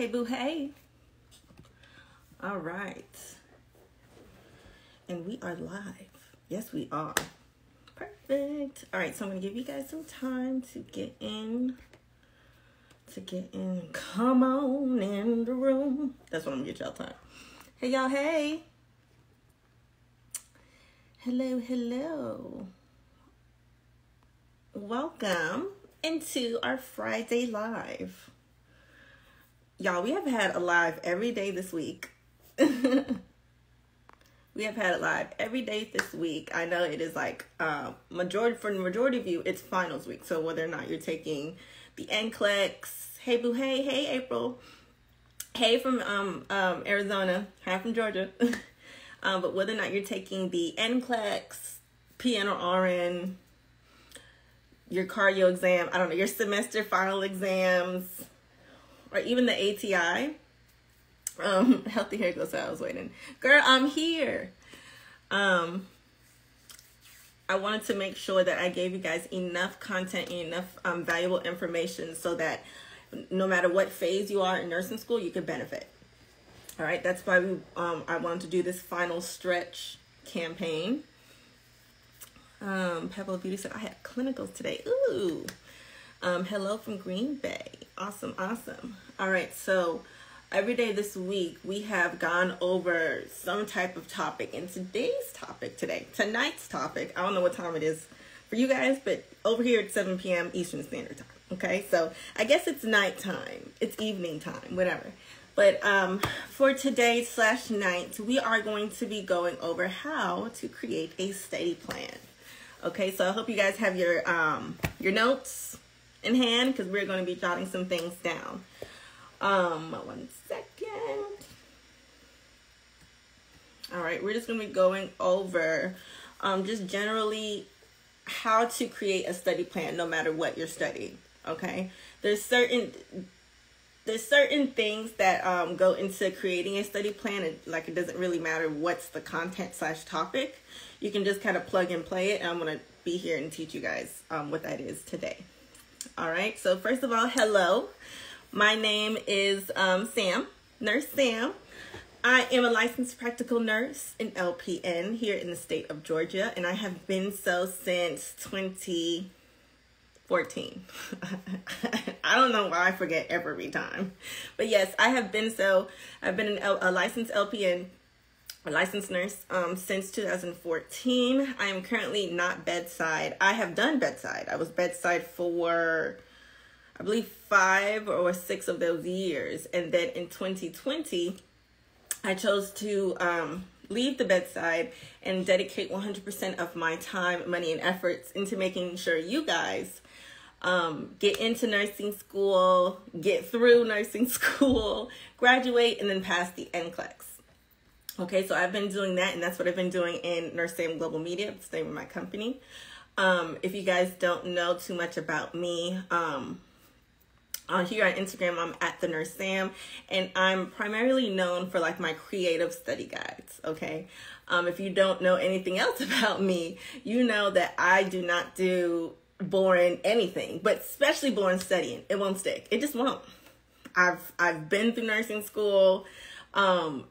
Hey, boo, hey. All right. And we are live. Yes, we are. Perfect. All right, so I'm going to give you guys some time to get in. Come on in the room. That's what I'm going to get y'all time. Hey, y'all, hey. Hello, hello. Welcome into our Friday live. Y'all, we have had a live every day this week. We have had it live every day this week. I know it is like for the majority of you, it's finals week. So whether or not you're taking the NCLEX, hey boo, hey, hey April, hey from Arizona, hi from Georgia. But whether or not you're taking the NCLEX, PN or RN, your cardio exam, I don't know, your semester final exams, or even the ATI. Healthy hair goes out. I was waiting. Girl, I'm here. I wanted to make sure that I gave you guys enough content and enough valuable information so that no matter what phase you are in nursing school, you can benefit. All right. That's why we, I wanted to do this final stretch campaign. Pebble Beauty said, I had clinicals today. Ooh. Hello from Green Bay. Awesome. Awesome. All right. So, every day this week, we have gone over some type of topic. And tonight's topic, I don't know what time it is for you guys, but over here at 7 p.m. Eastern Standard Time, okay? So I guess it's nighttime, it's evening time, whatever. But for today slash night, we are going to be going over how to create a study plan, okay? So I hope you guys have your notes in hand because we're going to be jotting some things down. 1 second. All right, we're just going to be going over just generally how to create a study plan no matter what you're studying, okay? There's certain things that go into creating a study plan, and like it doesn't really matter what's the content slash topic. You can just kind of plug and play it, and I'm going to be here and teach you guys what that is today. All right, so first of all, hello. My name is Sam, Nurse Sam. I am a licensed practical nurse in LPN here in the state of Georgia, and I have been so since 2014. I don't know why I forget every time. But yes, I have been so. I've been a licensed LPN, a licensed nurse since 2014. I am currently not bedside. I have done bedside. I was bedside for, I believe, 5 or 6 of those years. And then in 2020, I chose to leave the bedside and dedicate 100% of my time, money, and efforts into making sure you guys get into nursing school, get through nursing school, graduate, and then pass the NCLEX. Okay, so I've been doing that, and that's what I've been doing in Nurse Sam Global Media. It's the name of my company. If you guys don't know too much about me, on here on Instagram, I'm at the Nurse Sam, and I'm primarily known for like my creative study guides. Okay, if you don't know anything else about me, you know that I do not do boring anything, but especially boring studying. It won't stick. It just won't. I've been through nursing school. I've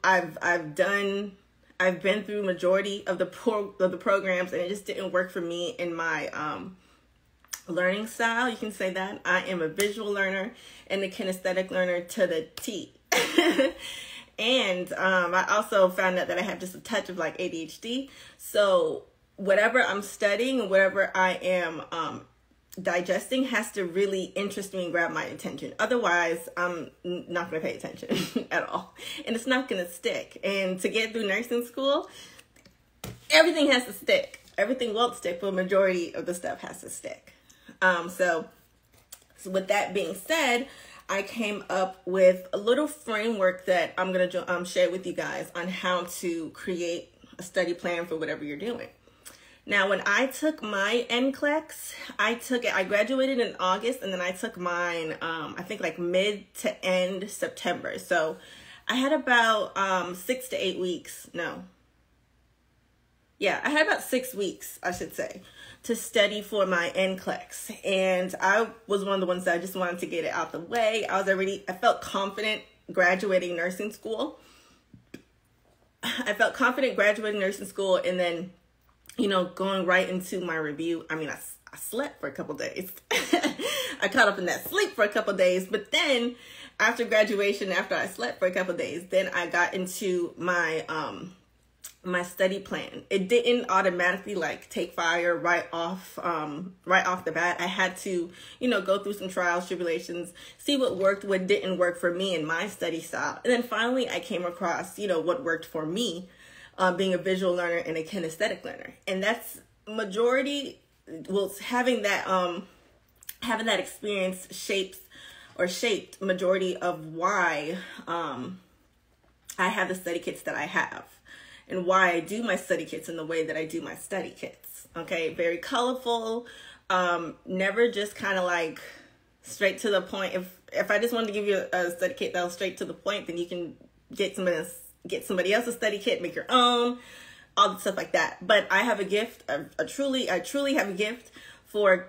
been through majority of the programs, and it just didn't work for me in my learning style. You can say that I am a visual learner and a kinesthetic learner to the T. And I also found out that I have just a touch of like ADHD. So whatever I'm studying and whatever I am digesting has to really interest me and grab my attention. Otherwise, I'm not going to pay attention at all. And it's not going to stick. And to get through nursing school, everything has to stick. Everything won't stick, but the majority of the stuff has to stick. So with that being said, I came up with a little framework that I'm going to share with you guys on how to create a study plan for whatever you're doing. Now, when I took my NCLEX, I graduated in August, and then I took mine, I think like mid to end September. So I had about 6 to 8 weeks. No. Yeah, I had about 6 weeks, I should say, to study for my NCLEX, and I was one of the ones that I just wanted to get it out the way. I felt confident graduating nursing school. I felt confident graduating nursing school and then, you know, going right into my review. I mean, I slept for a couple days. I caught up in that sleep for a couple days. But then after graduation, after I slept for a couple days, then I got into my my study plan. It didn't automatically like take fire right off the bat. I had to, you know, go through some trials, tribulations, see what worked, what didn't work for me and my study style. And then finally I came across, you know, what worked for me, being a visual learner and a kinesthetic learner. And that's majority, well, having that experience shaped majority of why I have the study kits that I have. And why I do my study kits in the way that I do my study kits. Okay, very colorful, never just kind of like straight to the point. If I just wanted to give you a study kit that was straight to the point, then you can get somebody else's study kit, make your own, all the stuff like that. But I have a gift, I truly have a gift for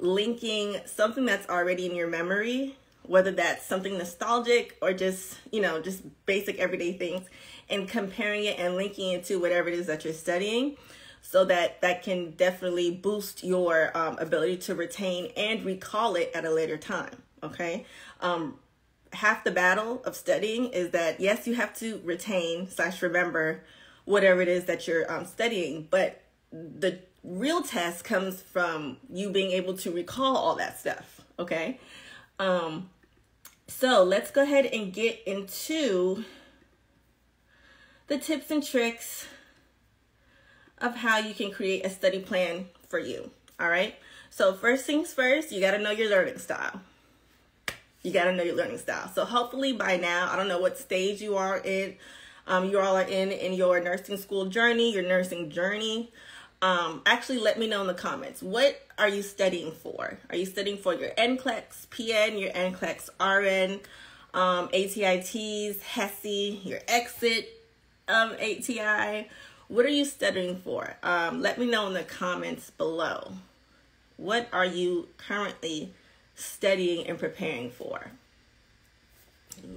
linking something that's already in your memory, whether that's something nostalgic or just, you know, just basic everyday things, and comparing it and linking it to whatever it is that you're studying, so that that can definitely boost your ability to retain and recall it at a later time, okay? Half the battle of studying is that, yes, you have to retain/remember whatever it is that you're studying, but the real test comes from you being able to recall all that stuff, okay? So let's go ahead and get into the tips and tricks of how you can create a study plan for you. All right. So first things first, you got to know your learning style. You got to know your learning style. So hopefully by now, I don't know what stage you are in, you all are in your nursing school journey, your nursing journey. Actually, let me know in the comments. What are you studying for? Are you studying for your NCLEX PN, your NCLEX RN, ATI, TEAS, HESI, your exit ATI? What are you studying for? Let me know in the comments below. What are you currently studying and preparing for?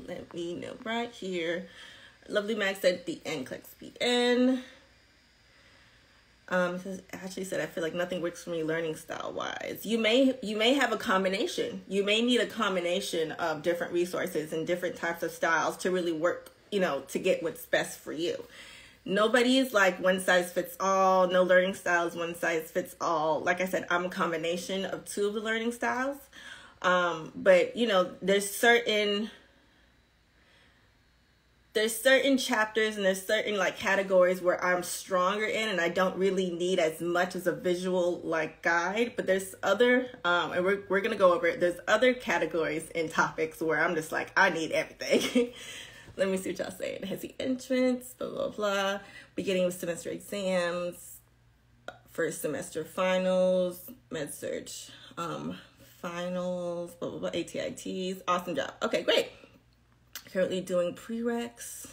Let me know right here. Lovely Max said the NCLEX PN. Actually said, I feel like nothing works for me learning style wise. You may have a combination. You may need a combination of different resources and different types of styles to really work, you know, to get what's best for you. Nobody is like one size fits all. No learning style is one size fits all. Like I said, I'm a combination of two of the learning styles. But you know, there's certain chapters and there's certain like categories where I'm stronger in and I don't really need as much as a visual like guide, but there's other, and we're going to go over it. There's other categories and topics where I'm just like, I need everything. Let me see what y'all saying. HESI entrance, blah, blah, blah. Beginning of semester exams, first semester finals, med surg, finals, blah, blah, blah, ATITs. Awesome job. Okay, great. Currently doing prereqs.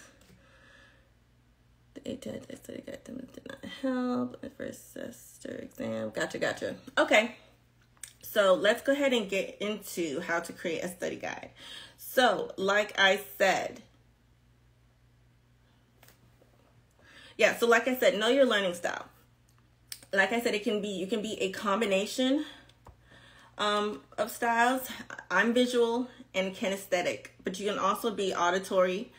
The ATI study guide did not help. My first semester exam. Gotcha, gotcha. Okay, so let's go ahead and get into how to create a study guide. So, like I said, know your learning style. Like I said, you can be a combination of styles. I'm visual and kinesthetic, but you can also be auditory.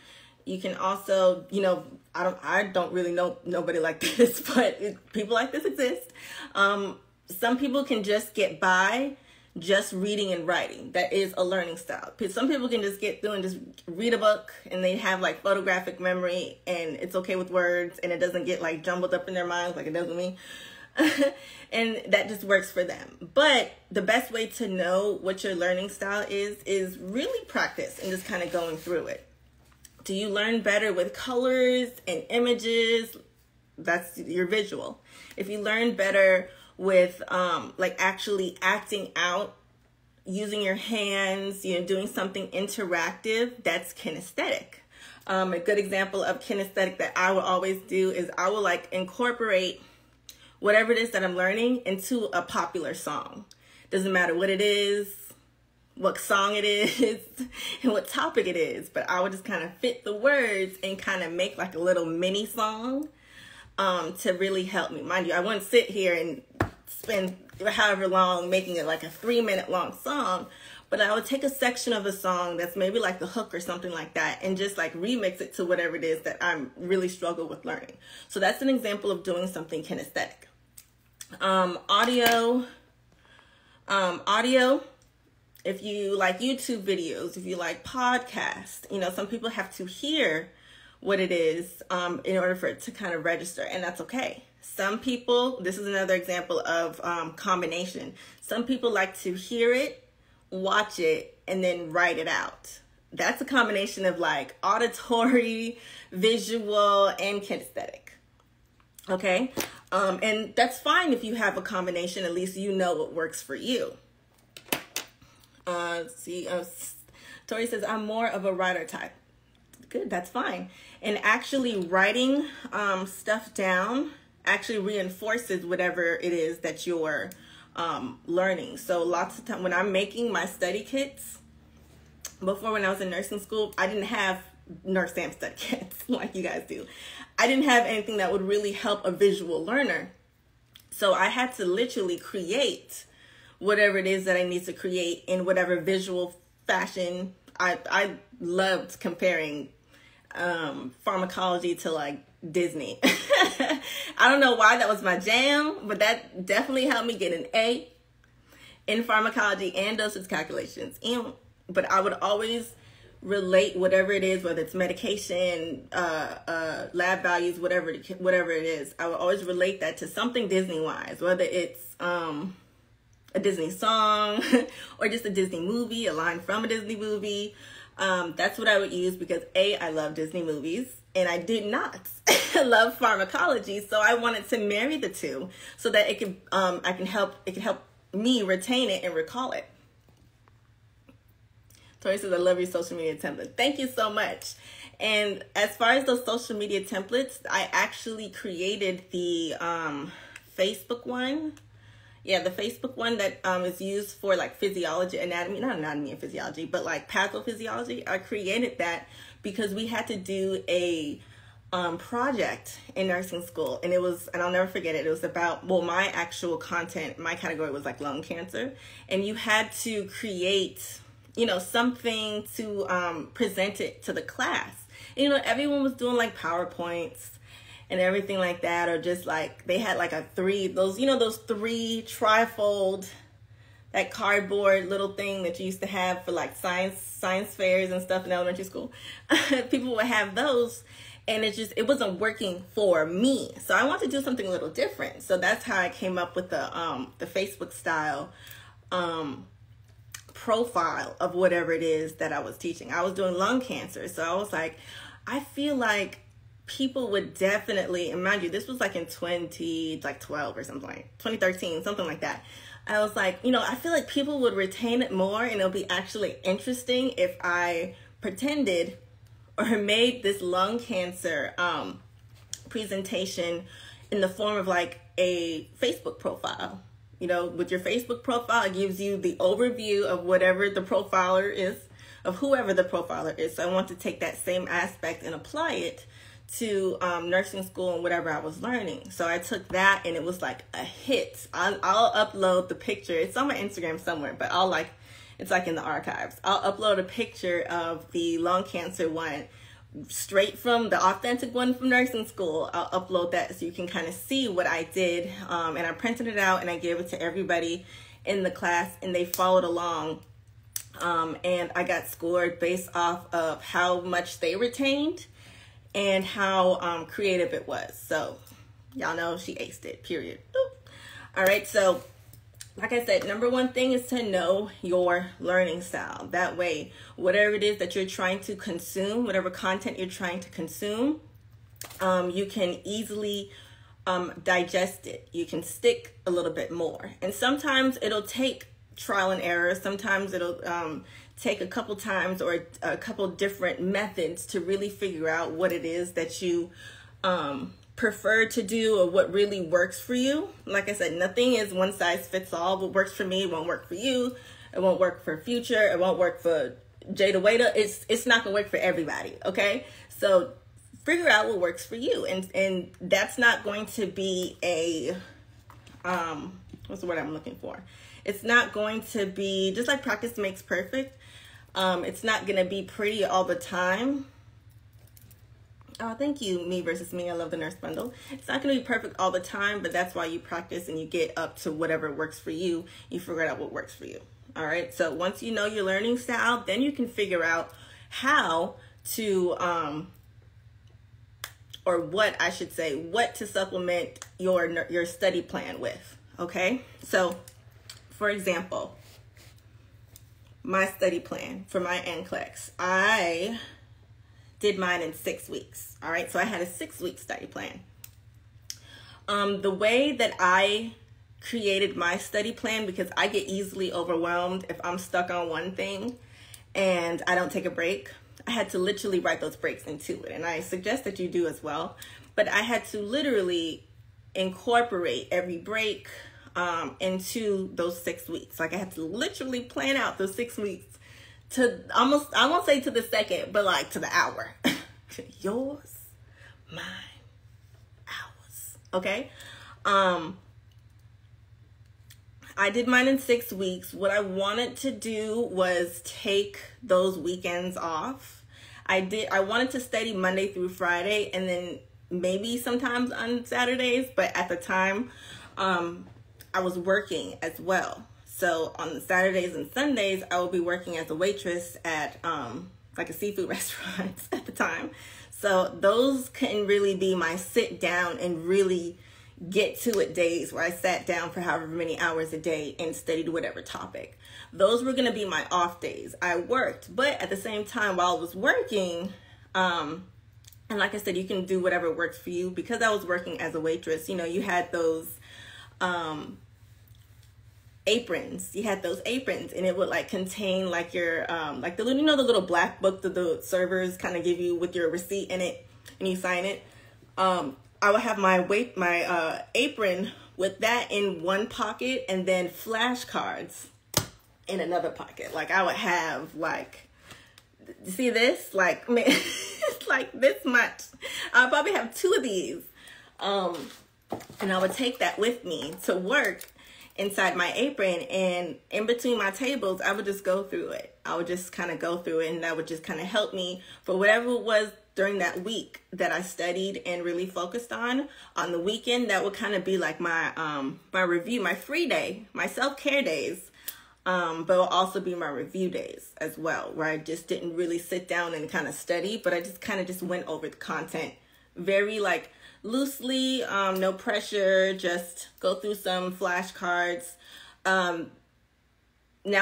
You can also, you know, I don't really know nobody like this, but people like this exist. Some people can just get by just reading and writing. That is a learning style. Some people can just get through and just read a book and they have like photographic memory and it's okay with words and it doesn't get like jumbled up in their minds like it does with me. And that just works for them. But the best way to know what your learning style is really practice and just kind of going through it. Do you learn better with colors and images? That's your visual. If you learn better with like actually acting out, using your hands, you know, doing something interactive, that's kinesthetic. A good example of kinesthetic that I will always do is I will like incorporate whatever it is that I'm learning into a popular song. Doesn't matter what it is, what song it is and what topic it is, but I would just kind of fit the words and kind of make like a little mini song to really help me. Mind you, I wouldn't sit here and spend however long making it like a 3-minute long song, but I would take a section of a song that's maybe like the hook or something like that and just like remix it to whatever it is that I'm really struggle with learning. So that's an example of doing something kinesthetic. Audio, if you like YouTube videos, if you like podcasts, you know, some people have to hear what it is in order for it to kind of register, and that's okay. Some people, this is another example of combination. Some people like to hear it, watch it, and then write it out. That's a combination of like auditory, visual, and kinesthetic, okay? And that's fine if you have a combination, at least you know what works for you. Tori says, I'm more of a writer type. Good, that's fine. And actually writing stuff down actually reinforces whatever it is that you're learning. So lots of time when I'm making my study kits, before when I was in nursing school, I didn't have Nurse Sam study kits like you guys do. I didn't have anything that would really help a visual learner. So I had to literally create whatever it is that I need to create in whatever visual fashion. I loved comparing pharmacology to like Disney. I don't know why that was my jam, but that definitely helped me get an A in pharmacology and dosage calculations. But I would always relate whatever it is, whether it's medication, lab values, whatever it is. I would always relate that to something Disney-wise, whether it's a Disney song or just a Disney movie, a line from a Disney movie. That's what I would use because A, I love Disney movies and I did not love pharmacology. So I wanted to marry the two so that it could, it could help me retain it and recall it. Tori says, I love your social media template. Thank you so much. And as far as those social media templates, I actually created the Facebook one. Yeah, the Facebook one that is used for like physiology, anatomy, not anatomy and physiology, but like pathophysiology. I created that because we had to do a project in nursing school. And it was, and I'll never forget it, it was about, well, my actual content, my category was like lung cancer. And you had to create, you know, something to present it to the class. And, you know, everyone was doing like PowerPoints and everything like that, or just like they had like a those three trifold, that cardboard little thing that you used to have for like science fairs and stuff in elementary school. People would have those, and it wasn't working for me, so I wanted to do something a little different. So that's how I came up with the Facebook style profile of whatever it is that I was teaching. I was doing lung cancer, so I was like, I feel like people would definitely, and mind you, this was like in 2012 or something, like 2013, something like that. I was like, you know, I feel like people would retain it more and it'll be actually interesting if I pretended or made this lung cancer presentation in the form of like a Facebook profile. You know, with your Facebook profile, it gives you the overview of whatever the profiler is, of whoever the profiler is. So I want to take that same aspect and apply it to nursing school and whatever I was learning. So I took that and it was like a hit. I'll upload the picture. It's on my Instagram somewhere, but I'll like, it's like in the archives. I'll upload a picture of the lung cancer one straight from the authentic one from nursing school. I'll upload that so you can kind of see what I did. And I printed it out and I gave it to everybody in the class and they followed along. And I got scored based off of how much they retained and how creative it was. So y'all know she aced it, period. Oop. All right, so like I said, number one thing is to know your learning style. That way, whatever it is that you're trying to consume, whatever content you're trying to consume, you can easily digest it. You can stick a little bit more. And sometimes it'll take trial and error. Sometimes it'll take a couple times or a couple different methods to really figure out what it is that you prefer to do or what really works for you. Like I said, nothing is one size fits all. What works for me won't work for you, It won't work for Future. It won't work for Jada Waita. It's not going to work for everybody, okay? So figure out what works for you. And that's not going to be a, what's the word I'm looking for? It's not going to be, just like practice makes perfect, it's not going to be pretty all the time. Oh, thank you, Me Versus Me. I love the nurse bundle. It's not going to be perfect all the time, but that's why you practice and you get up to whatever works for you. You figure out what works for you. All right. So once you know your learning style, then you can figure out how to, or what I should say, what to supplement your study plan with. Okay. So for example, my study plan for my NCLEX, I did mine in 6 weeks. All right, so I had a 6-week study plan. The way that I created my study plan, because I get easily overwhelmed if I'm stuck on one thing and I don't take a break, I had to literally write those breaks into it. And I suggest that you do as well, but I had to literally incorporate every break into those 6 weeks. Like I had to literally plan out those 6 weeks to almost, I won't say to the second, but like to the hour. Yours, mine, ours. Okay. I did mine in 6 weeks. What I wanted to do was take those weekends off. I wanted to study Monday through Friday and then maybe sometimes on Saturdays, but at the time, I was working as well. So on Saturdays and Sundays, I would be working as a waitress at like a seafood restaurant at the time. So those couldn't really be my sit down and really get to it days where I sat down for however many hours a day and studied whatever topic. Those were gonna be my off days. I worked, but at the same time while I was working, and like I said, you can do whatever works for you. Because I was working as a waitress, you know, you had those aprons. You had those aprons and it would like contain like your like the, you know, the little black book that the servers kind of give you with your receipt in it and you sign it. I would have my apron with that in one pocket and then flashcards in another pocket. Like I would have like, see this, like it's like this much. I probably have 2 of these. And I would take that with me to work inside my apron, and in between my tables, I would just go through it. I would just kind of go through it, and that would just kind of help me for whatever it was during that week that I studied and really focused on. On the weekend, that would kind of be like my review, my free day, my self-care days, but it'll also be my review days as well, where I just didn't really sit down and kind of study, but I just kind of just went over the content very like loosely, no pressure, just go through some flashcards. Now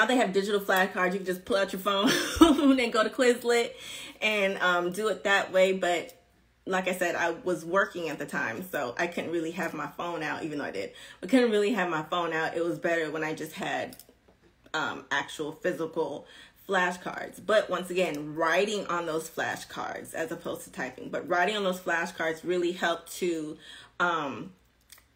they have digital flashcards. You can just pull out your phone and go to Quizlet and do it that way. But like I said, I was working at the time, so I couldn't really have my phone out, even though I did. I couldn't really have my phone out. It was better when I just had actual physical flashcards. But once again, writing on those flashcards as opposed to typing, but writing on those flashcards really helped to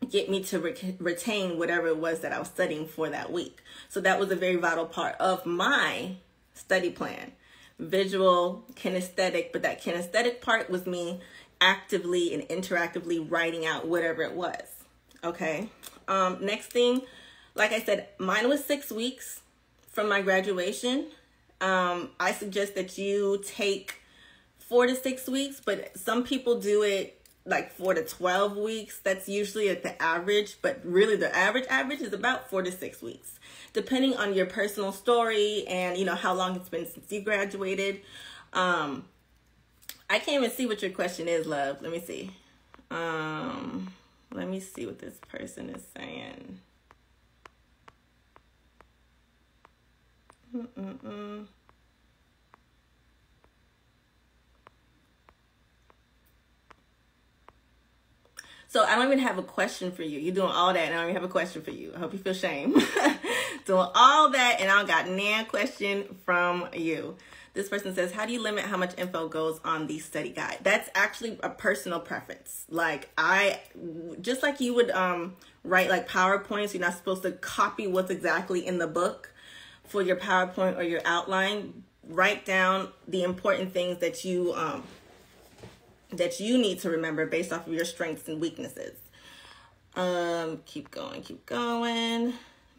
get me to retain whatever it was that I was studying for that week. So that was a very vital part of my study plan. Visual, kinesthetic, but that kinesthetic part was me actively and interactively writing out whatever it was. Okay. Next thing, like I said, mine was 6 weeks from my graduation. I suggest that you take 4 to 6 weeks, but some people do it like 4 to 12 weeks. That's usually at the average, but really the average is about 4 to 6 weeks, depending on your personal story and, you know, how long it's been since you graduated. I can't even see what your question is, love. Let me see. Let me see what this person is saying. So I don't even have a question for you. You're doing all that and I don't even have a question for you. I hope you feel shame. Doing all that and I don't got nan question from you. This person says, how do you limit how much info goes on the study guide? That's actually a personal preference. Like I, just like you would write like PowerPoints, you're not supposed to copy what's exactly in the book. for your PowerPoint or your outline, write down the important things that you need to remember based off of your strengths and weaknesses. Keep going.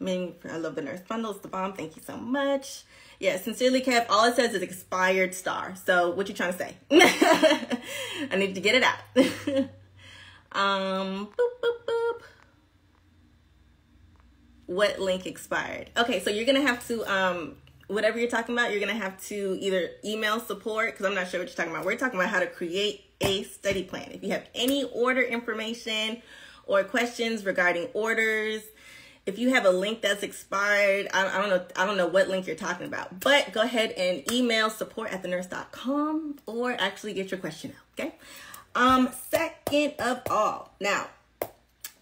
I love the nurse bundles, the bomb. Thank you so much. Yeah, sincerely, Kev, all it says is expired star. So what you trying to say? I need to get it out. What link expired? Okay, so you're gonna have to, whatever you're talking about, you're gonna have to either email support, because I'm not sure what you're talking about. We're talking about how to create a study plan. If you have any order information or questions regarding orders, if you have a link that's expired, I don't know what link you're talking about, but go ahead and email support@thenurse.com or actually get your question out, okay? Second of all, now,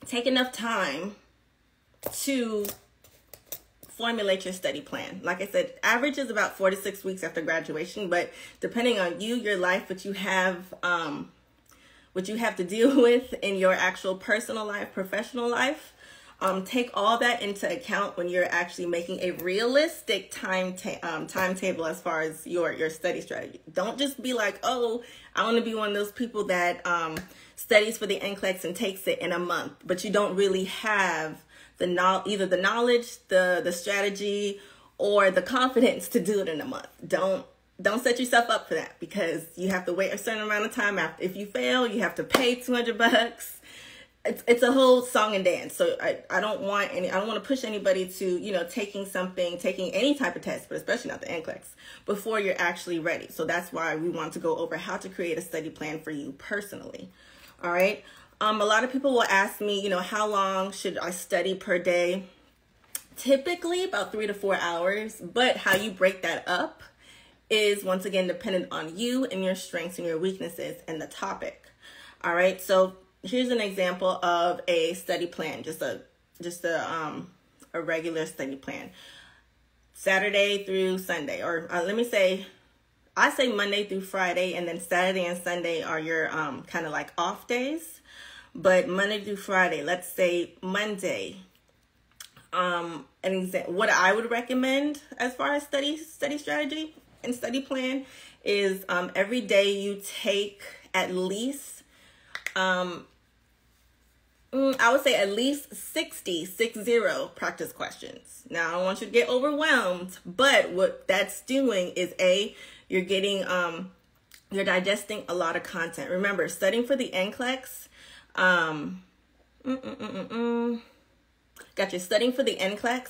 take enough time to formulate your study plan. Like I said, average is about 4 to 6 weeks after graduation, but depending on you, your life, what you have to deal with in your actual personal life, professional life, take all that into account when you're actually making a realistic timetable as far as your study strategy. Don't just be like, oh, I want to be one of those people that studies for the NCLEX and takes it in a month, but you don't really have either the knowledge, the strategy, or the confidence to do it in a month. Don't set yourself up for that, because you have to wait a certain amount of time. After, if you fail, you have to pay $200. It's a whole song and dance. So I don't want to push anybody to, you know, taking any type of test, but especially not the NCLEX, before you're actually ready. So that's why we want to go over how to create a study plan for you personally. All right. A lot of people will ask me, you know, how long should I study per day? Typically about 3 to 4 hours, but how you break that up is once again dependent on you and your strengths and your weaknesses and the topic. All right. So here's an example of a study plan, just a regular study plan. Saturday through Sunday, or I say Monday through Friday, and then Saturday and Sunday are your kind of like off days. But Monday through Friday, let's say Monday, what I would recommend as far as study strategy and study plan is every day you take at least I would say at least 60 practice questions. Now, I don't want you to get overwhelmed, but what that's doing is you're digesting a lot of content. Remember, studying for the NCLEX, gotcha. Studying for the NCLEX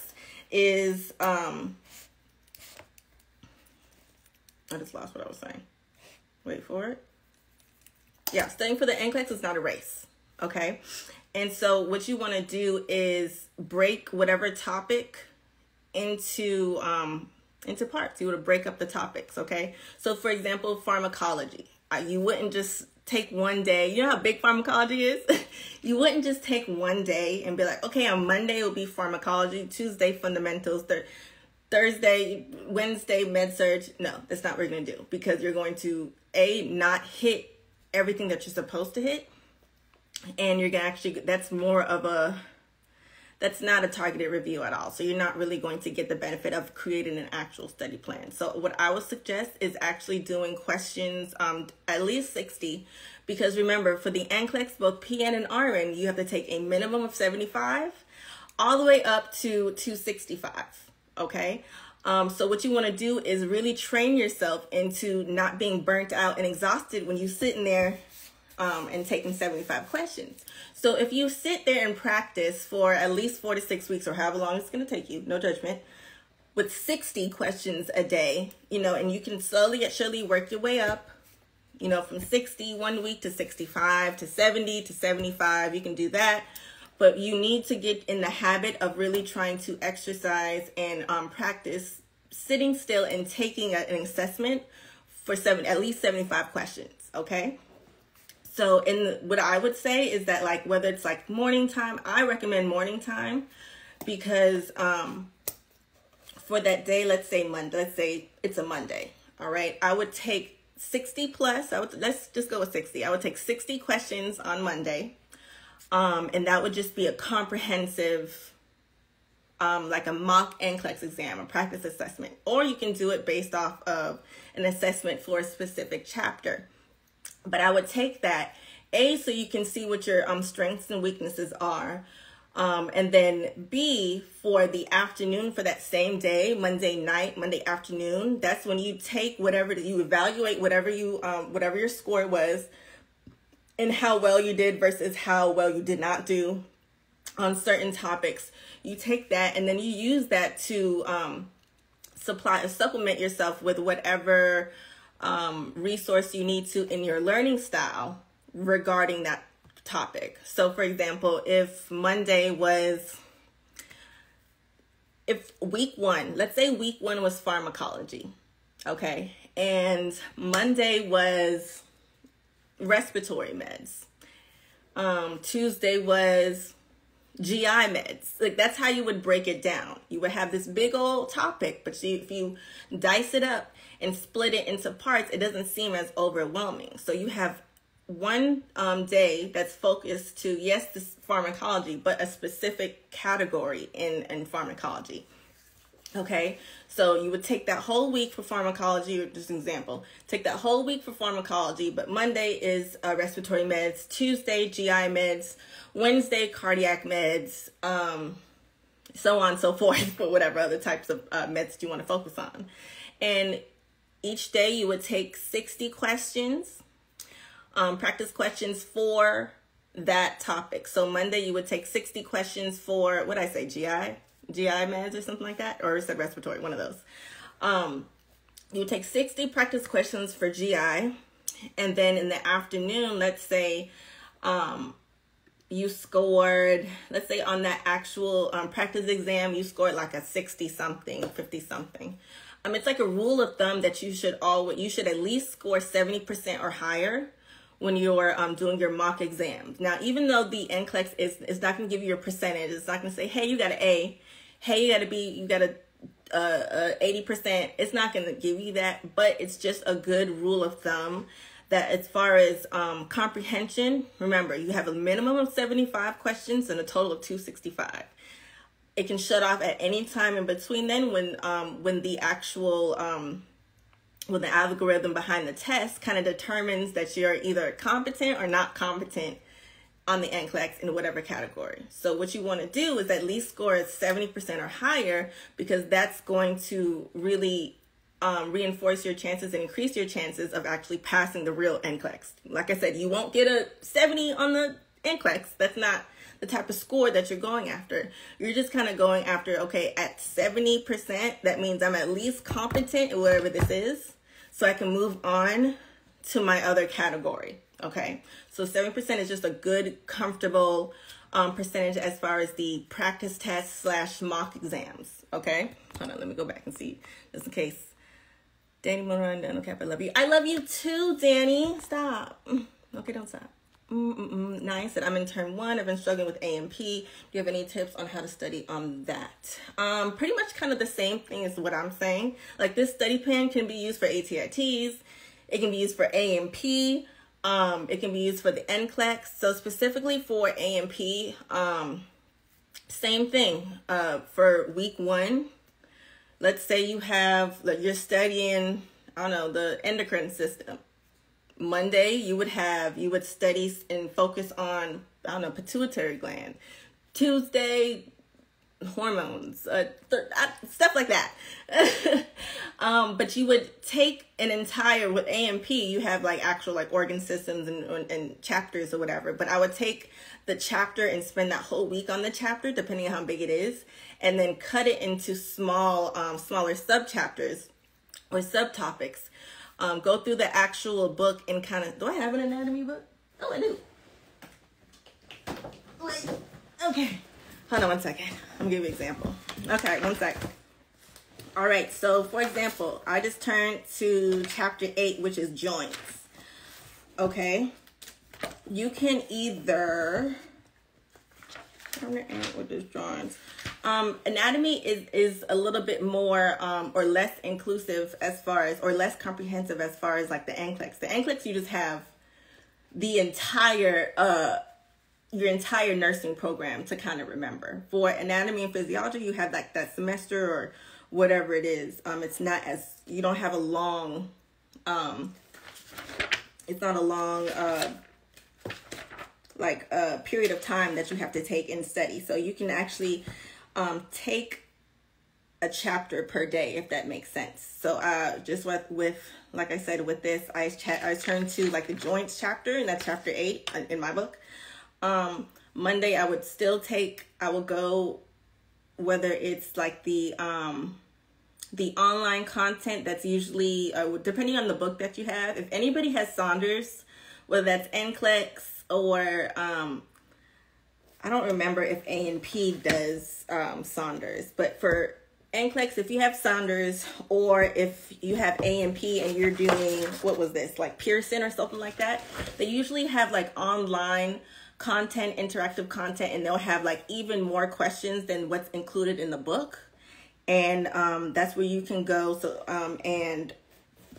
is, I just lost what I was saying. Wait for it. Yeah, studying for the NCLEX is not a race, okay? And so what you want to do is break whatever topic into parts. You want to break up the topics, okay? So, for example, pharmacology. You wouldn't just take one day. You know how big pharmacology is? You wouldn't just take one day and be like, okay, on Monday will be pharmacology, Tuesday fundamentals, Thursday, Wednesday med-surg. No, that's not what you're going to do, because you're going to, A, not hit everything that you're supposed to hit, and you're gonna actually, that's not a targeted review at all. So you're not really going to get the benefit of creating an actual study plan. So what I would suggest is actually doing questions, at least 60, because remember, for the NCLEX, both PN and RN, you have to take a minimum of 75 all the way up to 265, okay? So what you want to do is really train yourself into not being burnt out and exhausted when you sit in there and taking 75 questions. So if you sit there and practice for at least 4 to 6 weeks, or however long it's going to take you, no judgment, with 60 questions a day, you know, and you can slowly yet surely work your way up, you know, from 60 1 week to 65 to 70 to 75, you can do that. But you need to get in the habit of really trying to exercise and practice sitting still and taking an assessment for at least 75 questions, okay? So what I would say is that, like, whether it's like morning time, I recommend morning time, because for that day, let's say it's a Monday, all right? I would take 60 plus, let's just go with 60. I would take 60 questions on Monday. And that would just be a comprehensive like a mock NCLEX exam, a practice assessment, or you can do it based off of an assessment for a specific chapter. But I would take that, A, so you can see what your strengths and weaknesses are, and then B, for the afternoon for that same day, Monday night, Monday afternoon, that's when you take whatever, you evaluate whatever you, whatever your score was and how well you did versus how well you did not do on certain topics. You take that and then you use that to supplement yourself with whatever resource you need to in your learning style regarding that topic. So for example, if Monday was, if week one, let's say week one was pharmacology, okay, and Monday was respiratory meds, Tuesday was GI meds. Like, that's how you would break it down. You would have this big old topic, but if you dice it up and split it into parts, it doesn't seem as overwhelming. So you have one day that's focused to, yes, this pharmacology, but a specific category in pharmacology. Okay, so you would take that whole week for pharmacology, just an example, take that whole week for pharmacology, but Monday is respiratory meds, Tuesday, GI meds, Wednesday, cardiac meds, so on and so forth, for whatever other types of meds you want to focus on. And each day you would take 60 questions, practice questions for that topic. So Monday you would take 60 questions for, what did I say, GI meds or something like that, or is that respiratory, one of those. You take 60 practice questions for GI, and then in the afternoon, let's say you scored, let's say on that actual practice exam, you scored like a 60 something, 50 something. It's like a rule of thumb that you should always, you should at least score 70% or higher when you're doing your mock exams. Now, even though the NCLEX is not gonna give you your percentage, it's not gonna say, hey, you got an A, hey, you got a B, you got a 80%. It's not going to give you that, but it's just a good rule of thumb that as far as comprehension, remember, you have a minimum of 75 questions and a total of 265. It can shut off at any time in between then when the actual, when the algorithm behind the test kind of determines that you're either competent or not competent on the NCLEX in whatever category. So what you want to do is at least score 70% or higher, because that's going to really reinforce your chances and increase your chances of actually passing the real NCLEX. Like I said, you won't get a 70 on the NCLEX. That's not the type of score that you're going after. You're just kind of going after, okay, at 70%, that means I'm at least competent in whatever this is, so I can move on to my other category. Okay, so 7% is just a good, comfortable percentage as far as the practice tests / mock exams. Okay, hold on, let me go back and see, just in case. Danny Moran, okay, I love you. I love you too, Danny. Stop. Okay, don't stop. Nice. And I'm in term 1. I've been struggling with AMP. Do you have any tips on how to study on that? Pretty much kind of the same thing as what I'm saying. Like, this study plan can be used for ATITs. It can be used for AMP. It can be used for the NCLEX. So specifically for AMP, same thing. For week one, let's say you have, like, you're studying, I don't know, the endocrine system. Monday, you would study and focus on, I don't know, pituitary gland. Tuesday, hormones, stuff like that. But you would take an entire, with AMP, you have like actual like organ systems and chapters or whatever, but I would take the chapter and spend that whole week on the chapter, depending on how big it is, and then cut it into small, smaller subchapters or subtopics. Go through the actual book and kind of, do I have an anatomy book? Oh, I do. Wait, okay. Hold on one second. I'm gonna give you an example. Okay, one sec. All right, so for example, I just turned to chapter 8, which is joints. Okay, you can either, I'm gonna end with this drawings. Anatomy is a little bit more or less inclusive as far as, or less comprehensive as far as like the NCLEX. The NCLEX, you just have the entire your entire nursing program to kind of remember. For anatomy and physiology, you have like that semester or whatever it is. It's not as, you don't have a long, it's not a long, like a period of time that you have to take and study. So you can actually take a chapter per day, if that makes sense. So just with like I said, with this, I turned to like the joints chapter, and that's chapter 8 in my book. Monday, I would still take, I will go, whether it's like the online content that's usually, depending on the book that you have. If anybody has Saunders, whether that's NCLEX or, I don't remember if A&P does Saunders, but for NCLEX, if you have Saunders or if you have A&P and you're doing, what was this, like Pearson or something like that, they usually have like online content, interactive content, and they'll have like even more questions than what's included in the book. And that's where you can go and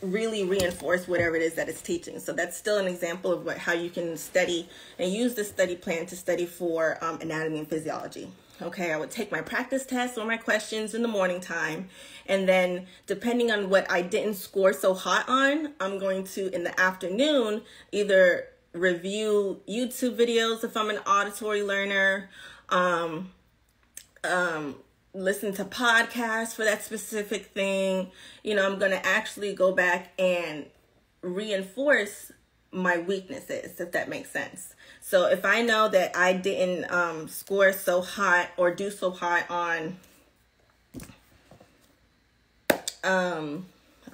really reinforce whatever it is that it's teaching. So that's still an example of how you can study and use the study plan to study for anatomy and physiology. Okay, I would take my practice tests or my questions in the morning time, and then depending on what I didn't score so hot on, I'm going to, in the afternoon, either review YouTube videos if I'm an auditory learner, listen to podcasts for that specific thing. You know, I'm going to actually go back and reinforce my weaknesses, if that makes sense. So if I know that I didn't score so hot or do so hot on, I don't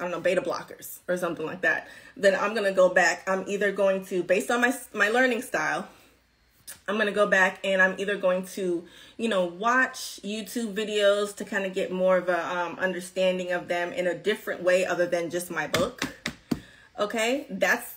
know, beta blockers or something like that, then I'm going to go back. I'm either going to, based on my learning style, I'm going to go back and I'm either going to, you know, watch YouTube videos to kind of get more of a understanding of them in a different way other than just my book. Okay, that's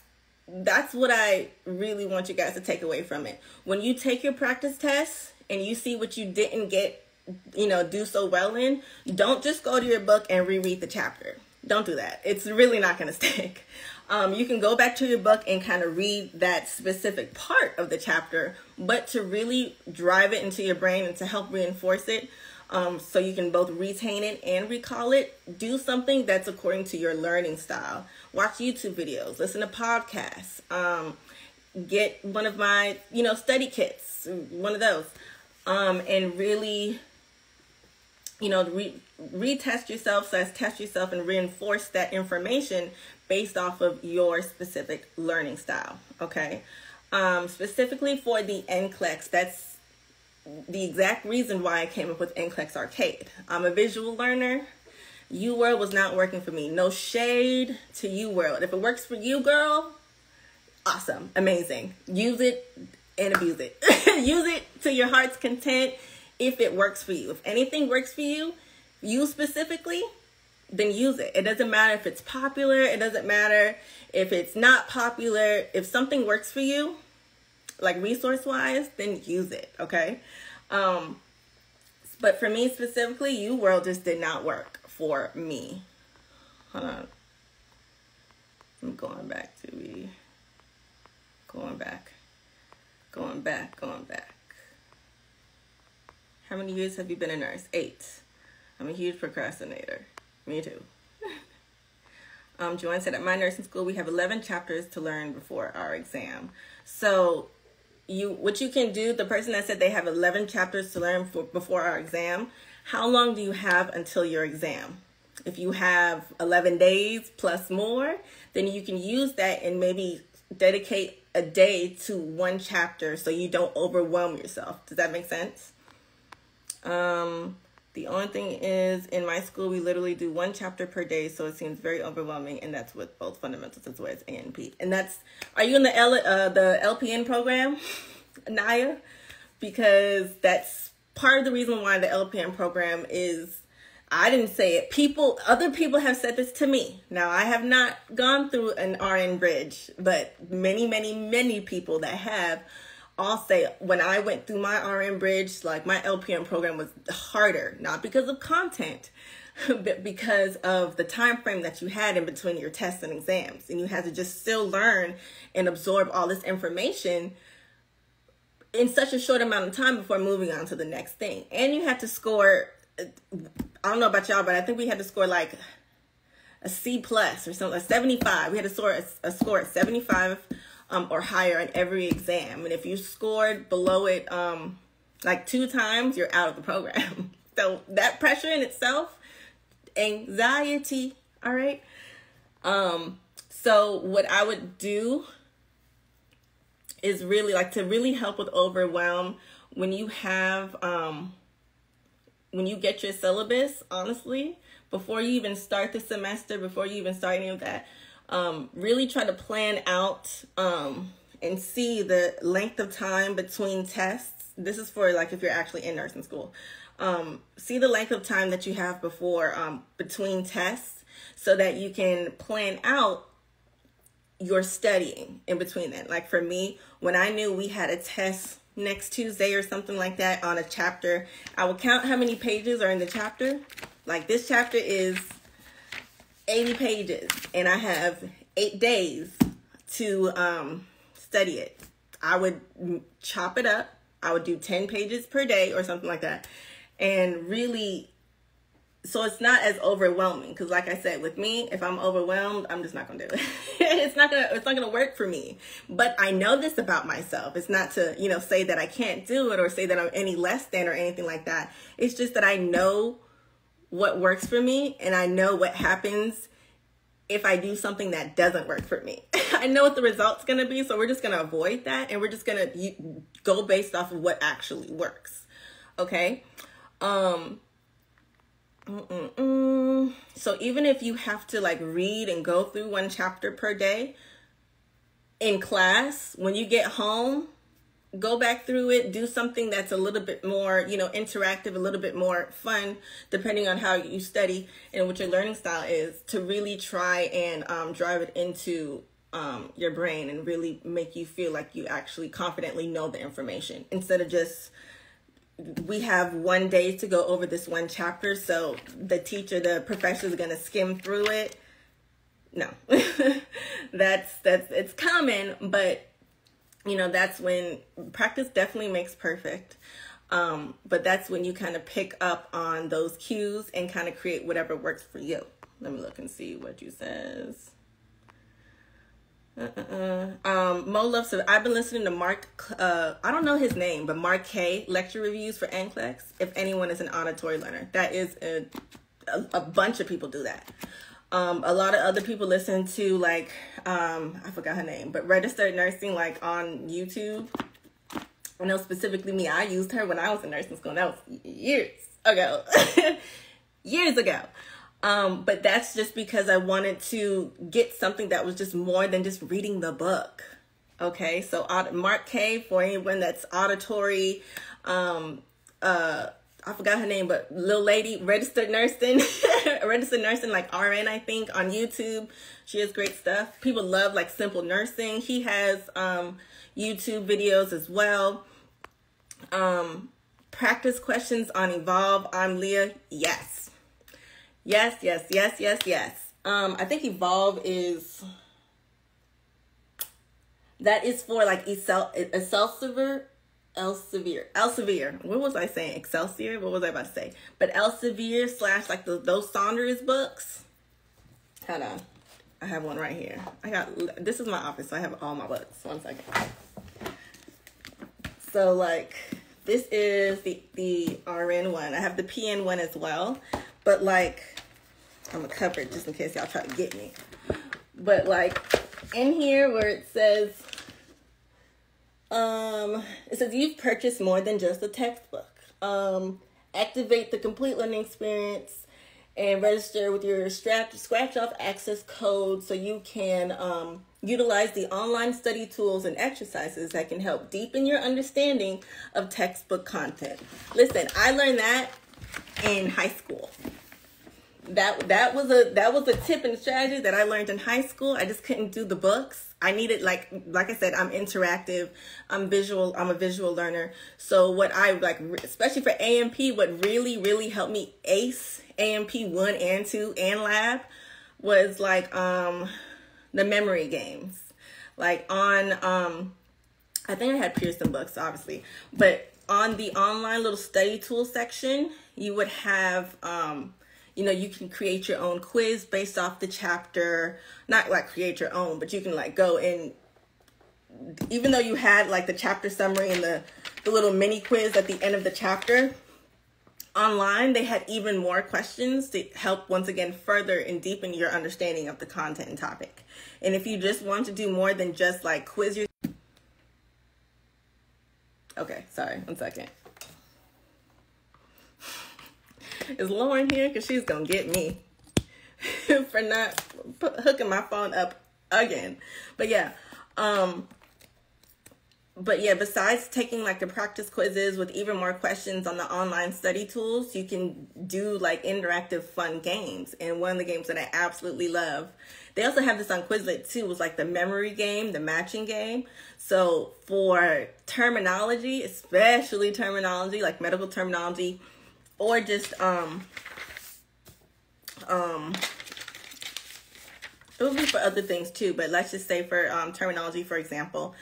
what I really want you guys to take away from it. When you take your practice tests and you see what you didn't get, you know, do so well in, don't just go to your book and reread the chapter. Don't do that. It's really not going to stick. You can go back to your book and kind of read that specific part of the chapter, but to really drive it into your brain and to help reinforce it, so you can both retain it and recall it, do something that's according to your learning style. Watch YouTube videos, listen to podcasts, get one of my, you know, study kits, one of those, and really, you know, retest yourself, so test yourself and reinforce that information based off of your specific learning style. Okay, specifically for the NCLEX, that's the exact reason why I came up with NCLEX Arcade. I'm a visual learner. UWorld was not working for me. No shade to UWorld. If it works for you, girl, awesome, amazing. Use it and abuse it. Use it to your heart's content. If it works for you, if anything works for you, you specifically, then use it. It doesn't matter if it's popular. It doesn't matter if it's not popular. If something works for you, like resource-wise, then use it, okay? But for me specifically, UWorld just did not work for me. Hold on. I'm going back to the... Going back. How many years have you been a nurse? 8. I'm a huge procrastinator. Me too. Joanne said, at my nursing school, we have 11 chapters to learn before our exam. So what you can do, the person that said they have 11 chapters to learn before our exam, how long do you have until your exam? If you have 11 days plus more, then you can use that and maybe dedicate a day to one chapter so you don't overwhelm yourself. Does that make sense? The only thing is, in my school, we literally do one chapter per day, so it seems very overwhelming, and that's with both fundamentals as well as A&P. And that's, are you in the LPN program, Naya? Because that's part of the reason why the LPN program is, I didn't say it, other people have said this to me. Now, I have not gone through an RN bridge, but many, many, many people that have all say, when I went through my RN bridge, like my LPN program was harder, not because of content, but because of the time frame that you had in between your tests and exams. And you had to just still learn and absorb all this information in such a short amount of time before moving on to the next thing. And you had to score, I don't know about y'all, but I think we had to score like a C+ or something, a 75. We had to score a score at 75 or higher on every exam. And if you scored below it like 2 times, you're out of the program. So that pressure in itself, anxiety, all right? So what I would do is really like to really help with overwhelm when you have, when you get your syllabus, honestly, before you even start the semester, before you even start any of that, really try to plan out and see the length of time between tests. This is for like if you're actually in nursing school. See the length of time that you have before between tests so that you can plan out your studying in between that. Like for me, when I knew we had a test next Tuesday or something like that on a chapter, I would count how many pages are in the chapter. Like this chapter is 80 pages and I have 8 days to study it. I would chop it up. I would do 10 pages per day or something like that. And really, so it's not as overwhelming. Cause like I said, with me, if I'm overwhelmed, I'm just not gonna do it. it's not gonna work for me. But I know this about myself. It's not to, you know, say that I can't do it or say that I'm any less than or anything like that. It's just that I know what works for me and I know what happens if I do something that doesn't work for me. I know what the result's gonna be, so we're just gonna avoid that and we're just gonna go based off of what actually works, okay? So even if you have to like read and go through 1 chapter per day in class, when you get home, go back through it, do something that's a little bit more, you know, interactive, a little bit more fun, depending on how you study and what your learning style is, to really try and drive it into your brain and really make you feel like you actually confidently know the information instead of just, we have 1 day to go over this 1 chapter, so the professor is going to skim through it. No, that's it's common, but you know, that's when practice definitely makes perfect. But that's when you kind of pick up on those cues and kind of create whatever works for you. Let me look and see what you says. Mo Love said, I've been listening to Mark, I don't know his name, but Mark K lecture reviews for NCLEX. If anyone is an auditory learner, that is a bunch of people do that. A lot of other people listen to like, I forgot her name, but Registered Nursing, like on YouTube. I know specifically me, I used her when I was in nursing school. And that was years ago, years ago. But that's just because I wanted to get something that was just more than just reading the book. Okay. So Mark K, for anyone that's auditory, I forgot her name, but little lady, Registered Nursing, Registered Nursing, like RN, I think, on YouTube. She has great stuff. People love like Simple Nursing. He has YouTube videos as well. Practice questions on Evolve. I'm Leah. Yes. Yes, yes, yes, yes, yes. I think Evolve is... That is for like Elsevier. Elsevier. What was I saying? Excelsior? What was I about to say? But Elsevier / like those Saunders books. Hold on. I have one right here. This is my office, so I have all my books. One second. So like, this is the RN one. I have the PN one as well. But like, I'm gonna cover it just in case y'all try to get me. But like, in here where it says, it says you've purchased more than just a textbook. Activate the complete learning experience and register with your scratch-off access code so you can utilize the online study tools and exercises that can help deepen your understanding of textbook content. Listen, I learned that in high school. That was a tip and strategy that I learned in high school. I just couldn't do the books. I needed, like I said, I'm interactive, I'm visual, I'm a visual learner. So what I like, especially for AMP, what really, really helped me ace AMP 1 and 2 and lab was like the memory games. Like on I think I had Pearson books, obviously, but on the online little study tool section, you would have, you know, you can create your own quiz based off the chapter, not like create your own, but you can like go in, even though you had like the chapter summary and the little mini quiz at the end of the chapter, online they had even more questions to help once again further and deepen your understanding of the content and topic. And if you just want to do more than just like quiz your... Okay, sorry, one second. Is Lauren here? Because she's going to get me for not hooking my phone up again. But yeah, besides taking like the practice quizzes with even more questions on the online study tools, you can do like interactive fun games. And one of the games that I absolutely love, they also have this on Quizlet too, was like the memory game, the matching game. So for terminology, especially terminology, like medical terminology, or just, it would be for other things too, but let's just say for terminology, for example,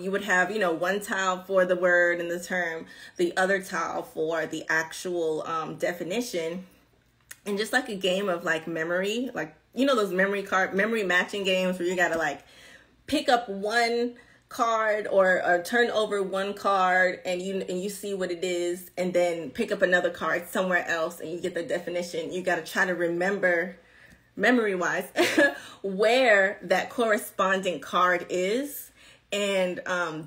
you would have, you know, one tile for the word and the term, the other tile for the actual definition, and just like a game of like memory, like, you know, those memory matching games where you gotta like pick up one card or turn over one card and you see what it is, and then pick up another card somewhere else and you get the definition. You gotta try to remember, memory wise, where that corresponding card is. And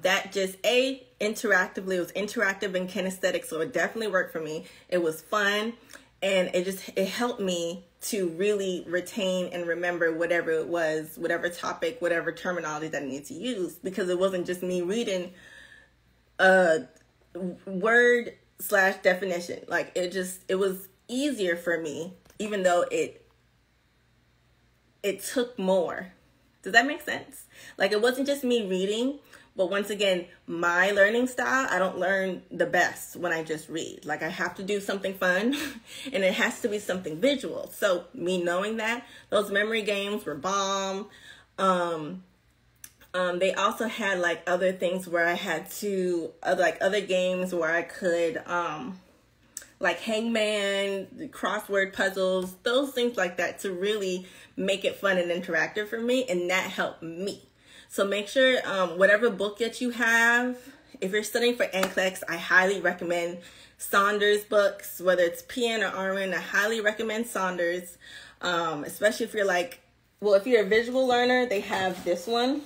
that just, interactively, it was interactive and kinesthetic, so it definitely worked for me. It was fun, and it helped me to really retain and remember whatever it was, whatever topic, whatever terminology that I needed to use, because it wasn't just me reading a word/definition. Like, it was easier for me, even though it took more. Does that make sense? Like, it wasn't just me reading, but once again, my learning style, I don't learn the best when I just read. Like, I have to do something fun, and it has to be something visual. So me knowing that, those memory games were bomb. They also had like other things where I had to, like other games where I could, like hangman, crossword puzzles, those things like that, to really make it fun and interactive for me, and that helped me. So make sure whatever book that you have, if you're studying for NCLEX, I highly recommend Saunders books, whether it's PN or RN, I highly recommend Saunders, especially if you're like, well, if you're a visual learner, they have this one,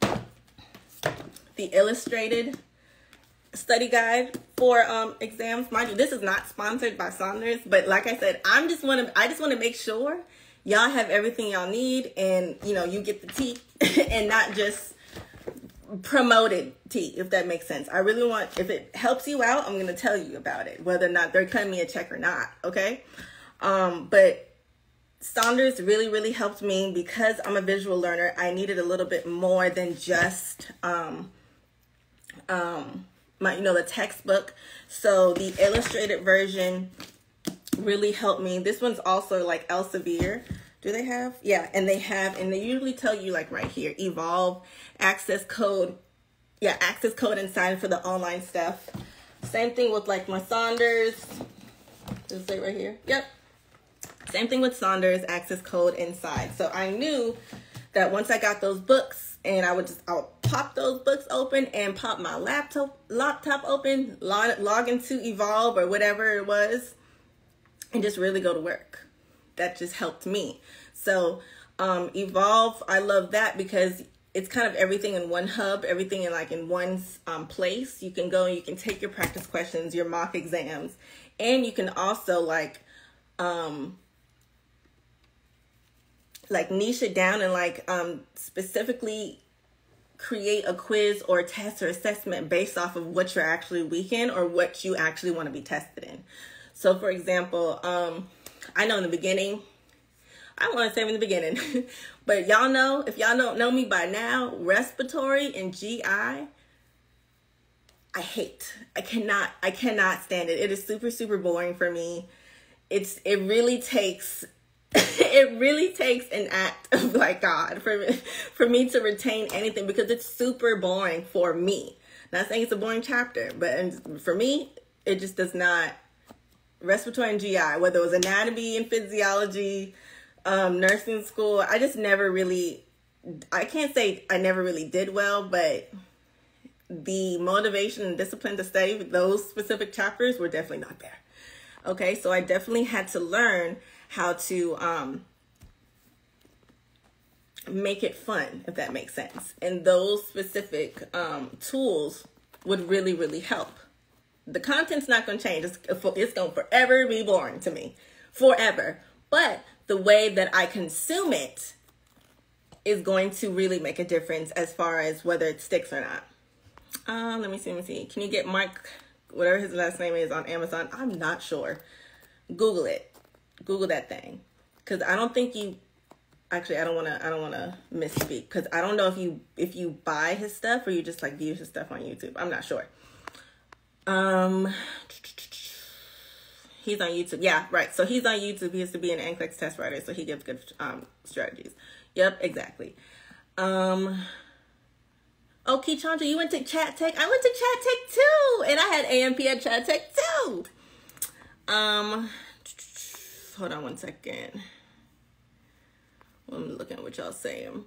the Illustrated Study Guide for exams. Mind you, this is not sponsored by Saunders, but like I said, I just want to make sure y'all have everything y'all need, and you know, you get the tea and not just promoted tea, if that makes sense. I really want, if it helps you out, I'm gonna tell you about it, whether or not they're cutting me a check or not. Okay, but Saunders really, really helped me because I'm a visual learner. I needed a little bit more than just my, you know, the textbook. So the illustrated version really helped me. This one's also like Elsevier. Do they have? Yeah, and they have, and they usually tell you like right here, Evolve, access code. Yeah, access code and sign for the online stuff. Same thing with like my Saunders. Does it say right here? Yep. Same thing with Saunders, access code inside. So I knew that once I got those books, and I would pop those books open and pop my laptop open, log into Evolve or whatever it was, and just really go to work. That just helped me. So Evolve, I love that because it's kind of everything in one hub, everything in one place. You can go and you can take your practice questions, your mock exams, and you can also like niche it down and specifically create a quiz or a test or assessment based off of what you're actually weak in or what you actually want to be tested in. So for example, I know in the beginning, but y'all know, if y'all don't know me by now, respiratory and GI, I hate. I cannot stand it. It is super, super boring for me. It really takes it really takes an act of like God for me to retain anything, because it's super boring for me. Not saying it's a boring chapter, but for me, it just does not. Respiratory and GI, whether it was anatomy and physiology, nursing school, I just never really, I can't say I never really did well, but the motivation and discipline to study those specific chapters were definitely not there. Okay, so I definitely had to learn how to make it fun, if that makes sense. And those specific tools would really, really help. The content's not going to change. It's going to forever be boring to me. Forever. But the way that I consume it is going to really make a difference as far as whether it sticks or not. Let me see. Can you get Mark, whatever his last name is, on Amazon? I'm not sure. Google it. Google that thing. Because I don't think you... Actually, I don't wanna misspeak. Because I don't know if you buy his stuff or you just like view his stuff on YouTube. I'm not sure. He's on YouTube. Yeah, right. So he's on YouTube. He used to be an NCLEX test writer, so he gives good strategies. Yep, exactly. Oh, Keechandra, you went to Chat Tech. I went to Chat Tech too, and I had AMP at Chat Tech too. Hold on one second. I'm looking at what y'all saying.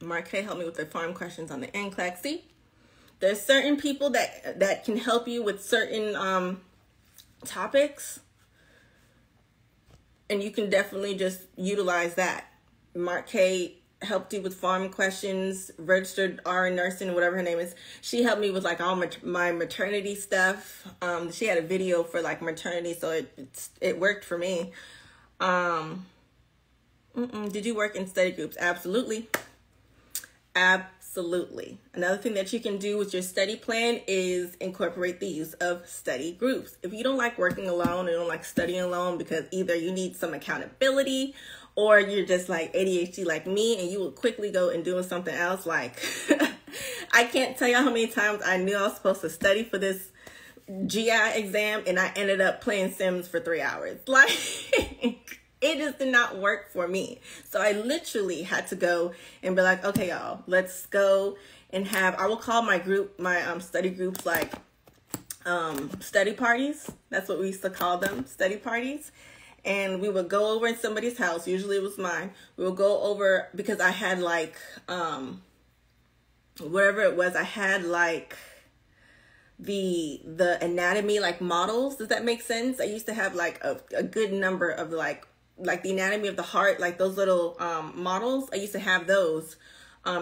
Mark K helped me with the farm questions on the NCLEX. See? There's certain people that can help you with certain topics, and you can definitely just utilize that. Mark K helped you with farm questions, registered RN nursing, whatever her name is. She helped me with like all my maternity stuff. She had a video for like maternity, so it worked for me. Did you work in study groups? Absolutely. Absolutely. Another thing that you can do with your study plan is incorporate the use of study groups. If you don't like working alone, you don't like studying alone because either you need some accountability or you're just like ADHD like me and you will quickly go and doing something else. Like I can't tell you how many times I knew I was supposed to study for this GI exam and I ended up playing Sims for 3 hours. Like it just did not work for me. So I literally had to go and be like, okay, y'all, let's go and have, I will call my group, my study groups, like study parties. That's what we used to call them, study parties. And we would go over in somebody's house. Usually it was mine. We would go over because I had like, whatever it was, I had like the anatomy, like models. Does that make sense? I used to have like a good number of like the anatomy of the heart, like those little models. I used to have those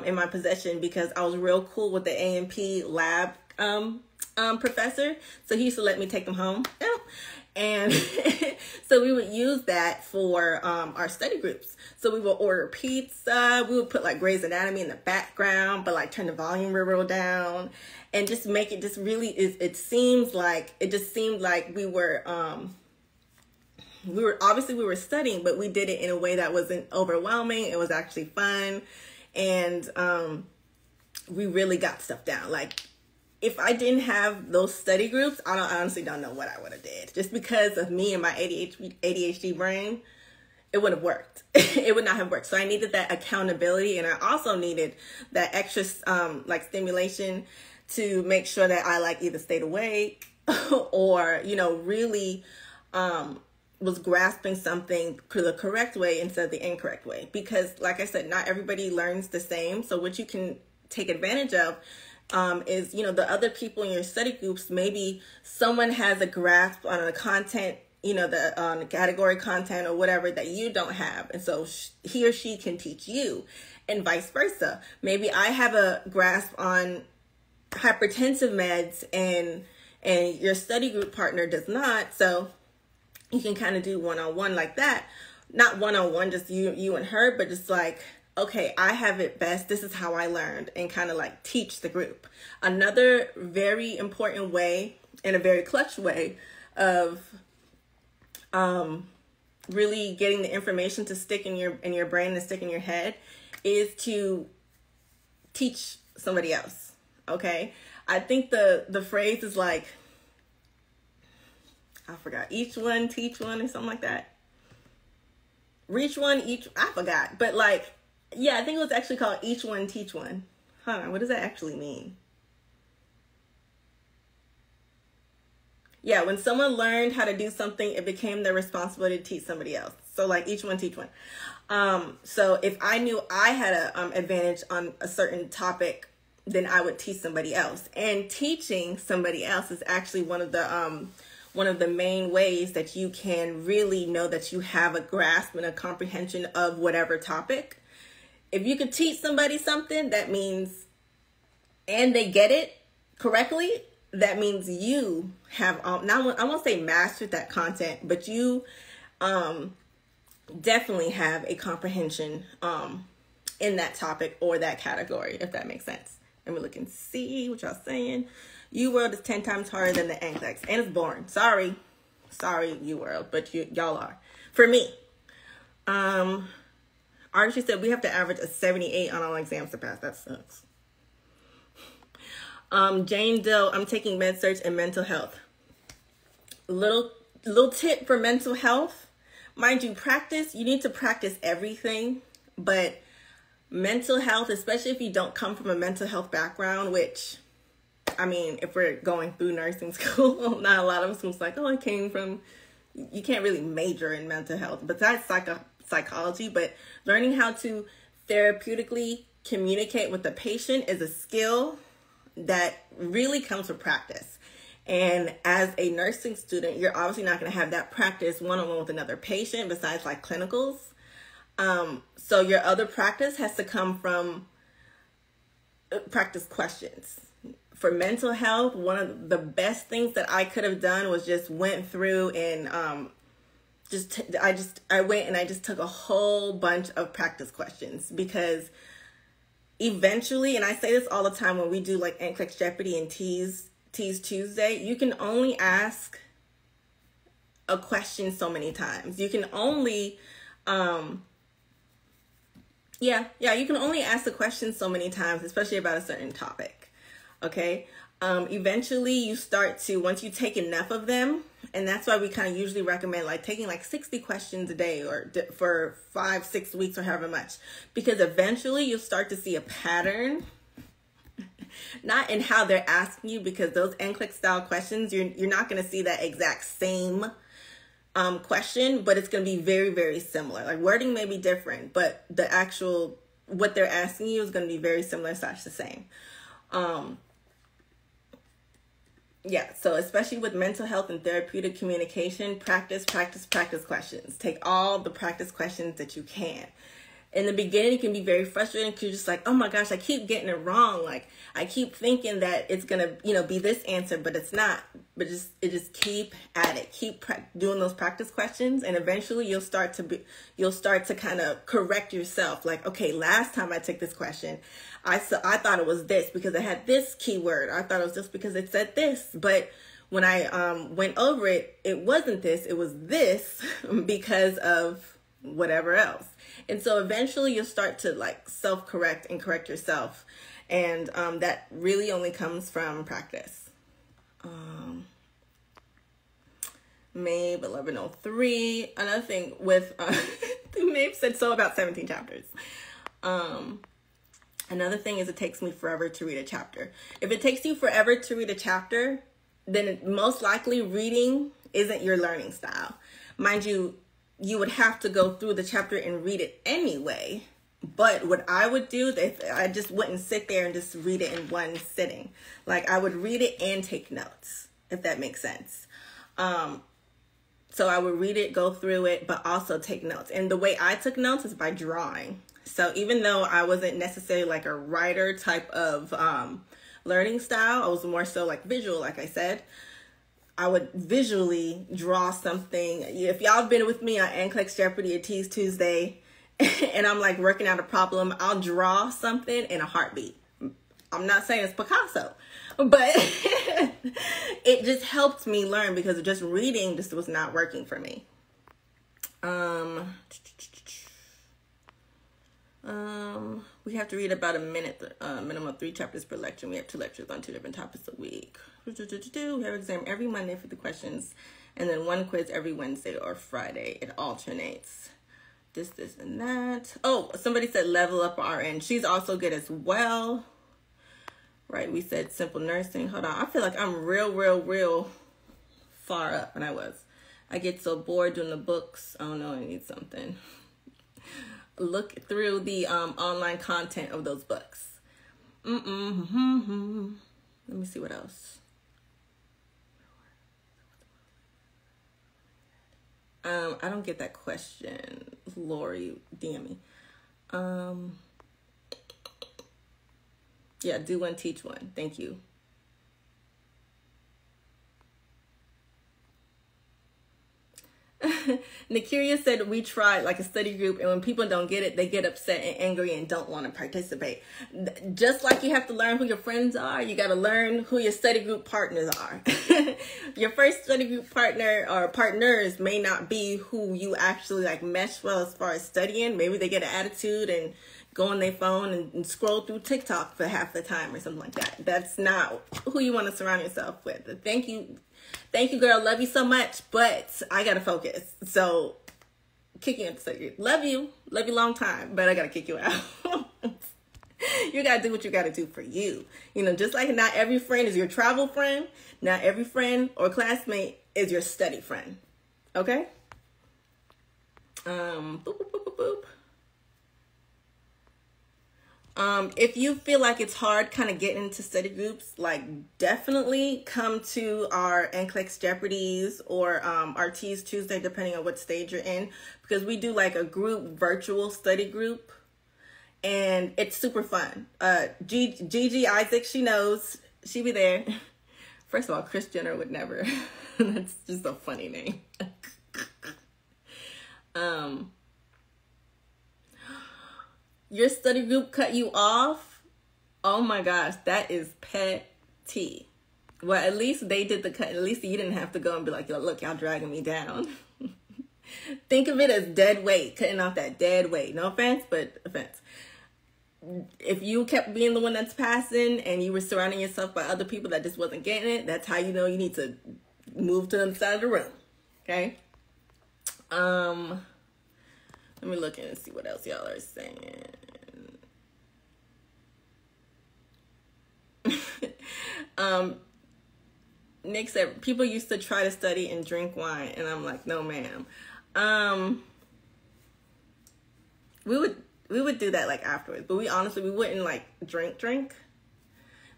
in my possession because I was real cool with the AMP lab professor. So he used to let me take them home. And so we would use that for our study groups. So we would order pizza. We would put like Grey's Anatomy in the background, but like turn the volume real down and just make it just really, it just seemed like we were obviously we were studying, but we did it in a way that wasn't overwhelming. It was actually fun. And we really got stuff down. Like if I didn't have those study groups, I honestly don't know what I would have did. Just because of me and my ADHD brain, it would have worked. It would not have worked. So I needed that accountability. And I also needed that extra like stimulation to make sure that I like either stayed awake or, you know, really, was grasping something the correct way instead of the incorrect way. Because like I said, not everybody learns the same. So what you can take advantage of is, you know, the other people in your study groups, maybe someone has a grasp on the content, you know, the category content or whatever that you don't have. And so he or she can teach you and vice versa. Maybe I have a grasp on hypertensive meds and your study group partner does not. So you can kind of do one-on-one like that. Not one-on-one, just you and her, but just like, okay, I have it best. This is how I learned, and kind of like teach the group. Another very important way and a very clutch way of really getting the information to stick in your brain and stick in your head is to teach somebody else, okay? I think the phrase is like, I forgot, each one, teach one or something like that. Reach One, Each, I forgot. But like, yeah, I think it was actually called Each One, Teach One. Huh, what does that actually mean? Yeah, when someone learned how to do something, it became their responsibility to teach somebody else. So like each one, teach one. So if I knew I had a advantage on a certain topic, then I would teach somebody else. And teaching somebody else is actually one of the main ways that you can really know that you have a grasp and a comprehension of whatever topic. If you could teach somebody something, that means, and they get it correctly, that means you have, not, I won't say mastered that content, but you definitely have a comprehension in that topic or that category, if that makes sense. Let me look and see what y'all saying. UWorld is 10 times harder than the NCLEX, and it's boring. Sorry. Sorry, UWorld, but y'all are. For me, Archie said we have to average a 78 on all exams to pass. That sucks. Jane Doe, I'm taking med search and mental health. Little tip for mental health. Mind you, practice, you need to practice everything, but mental health, especially if you don't come from a mental health background, which, I mean, if we're going through nursing school, not a lot of us was like, oh, I came from, you can't really major in mental health, but that's psychology, but learning how to therapeutically communicate with the patient is a skill that really comes with practice. And as a nursing student, you're obviously not going to have that practice one-on-one with another patient besides like clinicals. So your other practice has to come from practice questions. For mental health, one of the best things that I could have done was just went through and I went and I just took a whole bunch of practice questions, because eventually, and I say this all the time when we do like NCLEX Jeopardy and TEAS Tuesday, you can only ask a question so many times. You can only, you can only ask a question so many times, especially about a certain topic, okay? Eventually you start to, once you take enough of them, and that's why we kind of usually recommend like taking like 60 questions a day or for 5-6 weeks or however much, because eventually you'll start to see a pattern, not in how they're asking you, because those NCLEX style questions, you're not going to see that exact same question, but it's going to be very, very similar. Like wording may be different, but the actual, what they're asking you is going to be very similar slash the same. Yeah, so especially with mental health and therapeutic communication, practice questions. Take all the practice questions that you can. In the beginning, it can be very frustrating because you're just like, oh my gosh, I keep getting it wrong. Like, I keep thinking that it's going to, you know, be this answer, but it's not. But just keep at it. Keep doing those practice questions, and eventually you'll start to kind of correct yourself. Like, okay, last time I took this question, I thought it was this because it had this keyword. I thought it was this because it said this. But when I went over it, it wasn't this. It was this because of whatever else. And so eventually you'll start to like self-correct and correct yourself. And that really only comes from practice. Mabe 1103. Another thing with, Mabe said so about 17 chapters. Another thing is it takes me forever to read a chapter. If it takes you forever to read a chapter, then most likely reading isn't your learning style. Mind you, you would have to go through the chapter and read it anyway. But what I would do, I just wouldn't sit there and just read it in one sitting. Like I would read it and take notes, if that makes sense. So I would read it, go through it, but also take notes. And the way I took notes is by drawing. So even though I wasn't necessarily like a writer type of learning style, I was more so like visual, like I said. I would visually draw something. If y'all have been with me on NCLEX Jeopardy or TEAS Tuesday, and I'm like working out a problem, I'll draw something in a heartbeat. I'm not saying it's Picasso, but it just helped me learn, because just reading just was not working for me. We have to read about minimum of 3 chapters per lecture. We have 2 lectures on 2 different topics a week. We have exam every Monday for the questions, and then one quiz every Wednesday or Friday. It alternates. this, and that. Oh, somebody said Level Up RN. She's also good as well. Right, we said Simple Nursing. Hold on. I feel like I'm real far up, and I was. I get so bored doing the books. I don't know, I need something. Look through the online content of those books. Let me see what else. I don't get that question. Lori, DM me. Yeah, do one, teach one. Thank you. Nikiria said we tried like a study group, and when people don't get it, they get upset and angry and don't want to participate. Just like you have to learn who your friends are, you got to learn who your study group partners are. Your first study group partner or partners may not be who you actually like mesh well as far as studying. Maybe they get an attitude and go on their phone and scroll through TikTok for half the time or something like that. That's not who you want to surround yourself with. Thank you. Thank you, girl. Love you so much, but I got to focus. So, kick you out the study group. Love you. Love you long time, but I got to kick you out. You got to do what you got to do for you. You know, just like not every friend is your travel friend, not every friend or classmate is your study friend. Okay? If you feel like it's hard kind of getting into study groups, like definitely come to our NCLEX JEOPARDYs or our TEAS Tuesday, depending on what stage you're in, because we do like a group virtual study group and it's super fun. Gigi Isaac, she knows, she be there. First of all, Kris Jenner would never. That's just a funny name. Your study group cut you off? Oh my gosh, that is petty. Well, at least they did the cut. At least you didn't have to go and be like, yo, look, y'all dragging me down. Think of it as dead weight, cutting off that dead weight. No offense, but offense. If you kept being the one that's passing and you were surrounding yourself by other people that just wasn't getting it, that's how you know you need to move to the other side of the room, okay? Let me look in and see what else y'all are saying. Nick said, people used to try to study and drink wine. And I'm like, no, ma'am. We would do that like afterwards, but we wouldn't like drink.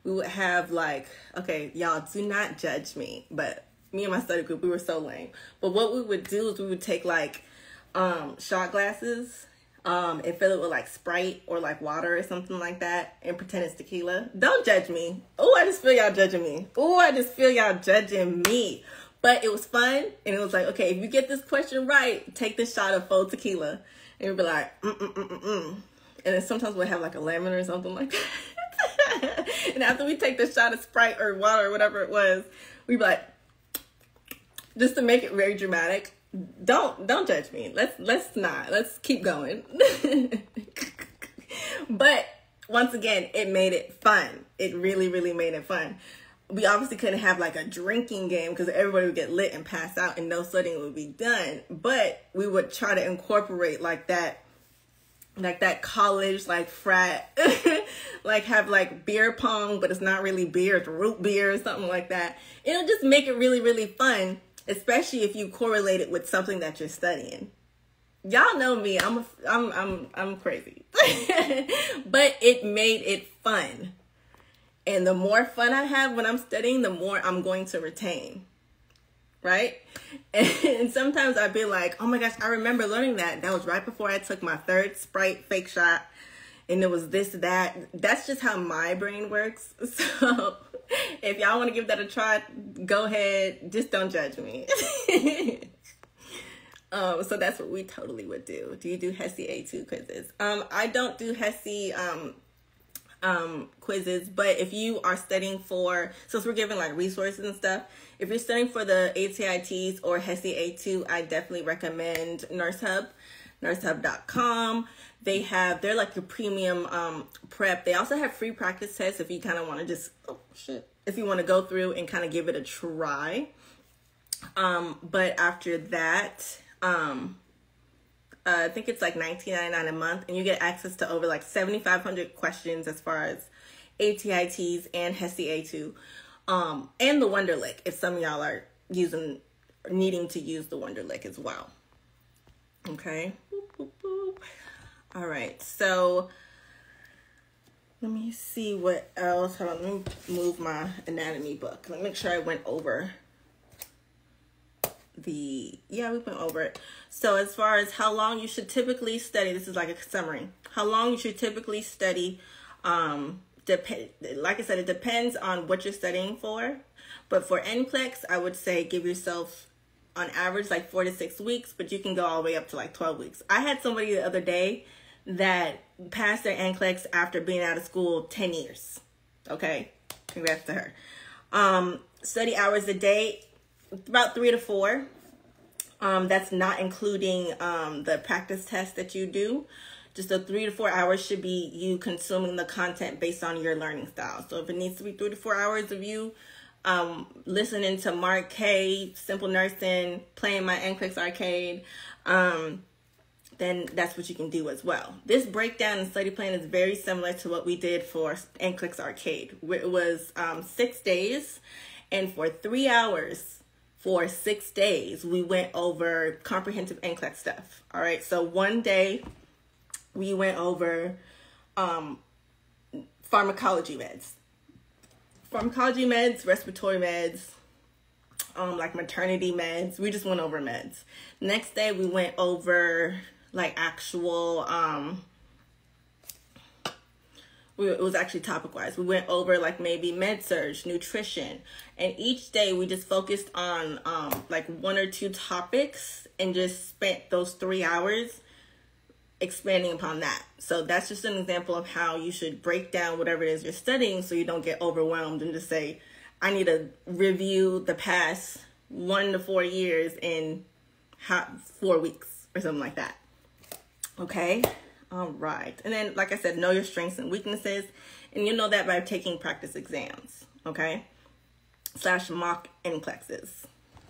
We would have like, okay, y'all do not judge me, but me and my study group, we were so lame. But what we would do is we would take like, shot glasses and fill it with like Sprite or like water or something like that and pretend it's tequila. Don't judge me. Oh, I just feel y'all judging me. Oh, I just feel y'all judging me. But it was fun, and it was like, okay, if you get this question right, take this shot of full tequila. And we'd be like, And then sometimes we'll have like a lemon or something like that. And after we take the shot of Sprite or water or whatever it was, we'd be like, just to make it very dramatic, don't judge me. Let's keep going. But once again, it made it fun. It really made it fun. We obviously couldn't have like a drinking game because everybody would get lit and pass out and no studying would be done, but we would try to incorporate like that college like frat like have like beer pong, but it's not really beer, it's root beer or something like that. It'll just make it really fun, especially if you correlate it with something that you're studying. Y'all know me. I'm crazy. But it made it fun. And the more fun I have when I'm studying, the more I'm going to retain. Right? And sometimes I'd be like, oh my gosh, I remember learning that. That was right before I took my third Sprite fake shot. And it was this, that. That's just how my brain works. So if y'all want to give that a try, go ahead. Just don't judge me. So that's what we totally would do. Do you do HESI A2 quizzes? I don't do HESI quizzes, but if you are studying for, since we're giving like resources and stuff, if you're studying for the ATIs or HESI A2, I definitely recommend Nurse Hub. NurseHub.com. They're like your premium prep. They also have free practice tests if you kind of want to just, if you want to go through and kind of give it a try. But after that, I think it's like $19.99 a month, and you get access to over like 7,500 questions as far as ATI, TEAS, and HESI A2, and the Wonderlic, if some of y'all are using, needing to use the Wonderlic as well. Okay. Boop, boop, boop. All right. So let me see what else. Hold on, let me move my anatomy book. Let me make sure I went over the, yeah, we went over it. So as far as how long you should typically study, this is like a summary. How long you should typically study, like I said, it depends on what you're studying for. But for NCLEX, I would say give yourself on average like 4 to 6 weeks, but you can go all the way up to like 12 weeks. I had somebody the other day that passed their NCLEX after being out of school 10 years. Okay, congrats to her. Study hours a day, about 3 to 4. That's not including the practice test that you do. Just the 3 to 4 hours should be you consuming the content based on your learning style. So if it needs to be 3 to 4 hours of you listening to Mark K, Simple Nursing, playing my NCLEX Arcade, then that's what you can do as well. This breakdown and study plan is very similar to what we did for NCLEX Arcade. It was 6 days, and for 3 hours for 6 days, we went over comprehensive NCLEX stuff. All right, so one day we went over pharmacology meds. Pharmacology meds, respiratory meds, like maternity meds. We just went over meds. Next day, we went over like actual, it was actually topic-wise. We went over like maybe med-surg, nutrition. And each day, we just focused on like 1 or 2 topics and just spent those 3 hours expanding upon that. So that's just an example of how you should break down whatever it is you're studying so you don't get overwhelmed and just say, I need to review the past 1 to 4 years in 4 weeks or something like that. Okay. All right. And then, like I said, know your strengths and weaknesses. And you know that by taking practice exams. Okay. / mock NCLEXs.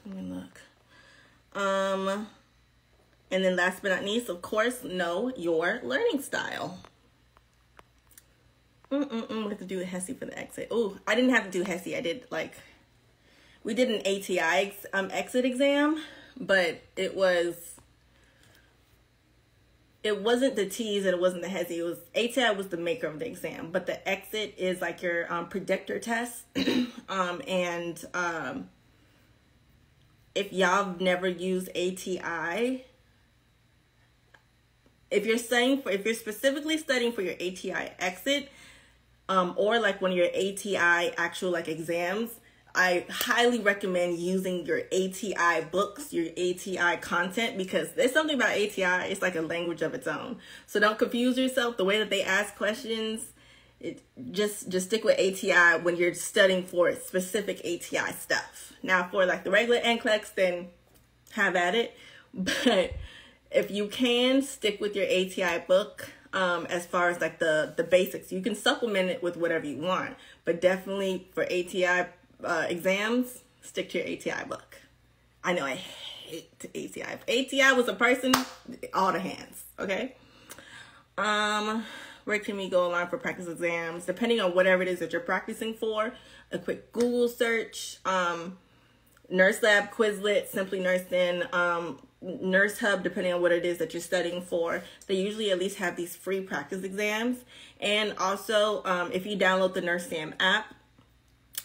Let me look. And then last but not least, of course, know your learning style. We have to do a HESI for the exit. Oh, I didn't have to do HESI. I did like, we did an ATI exit exam, but it wasn't the TEAS and it wasn't the HESI. It was, ATI was the maker of the exam, but the exit is like your predictor test. If y'all have never used ATI, if you're specifically studying for your ATI exit, or like one of your ATI actual like exams, I highly recommend using your ATI books, your ATI content, because there's something about ATI, it's like a language of its own. So don't confuse yourself. The way that they ask questions, just stick with ATI when you're studying for specific ATI stuff. Now for like the regular NCLEX, then have at it. But if you can, stick with your ATI book as far as like the basics. You can supplement it with whatever you want, but definitely for ATI exams, stick to your ATI book. I know I hate ATI. If ATI was a person, all the hands, okay? Where can we go online for practice exams? Depending on whatever it is that you're practicing for, a quick Google search, Nurse Lab, Quizlet, Simply Nursing, Nurse Hub, depending on what it is that you're studying for. They usually at least have these free practice exams. And also, if you download the Nurse Sam app,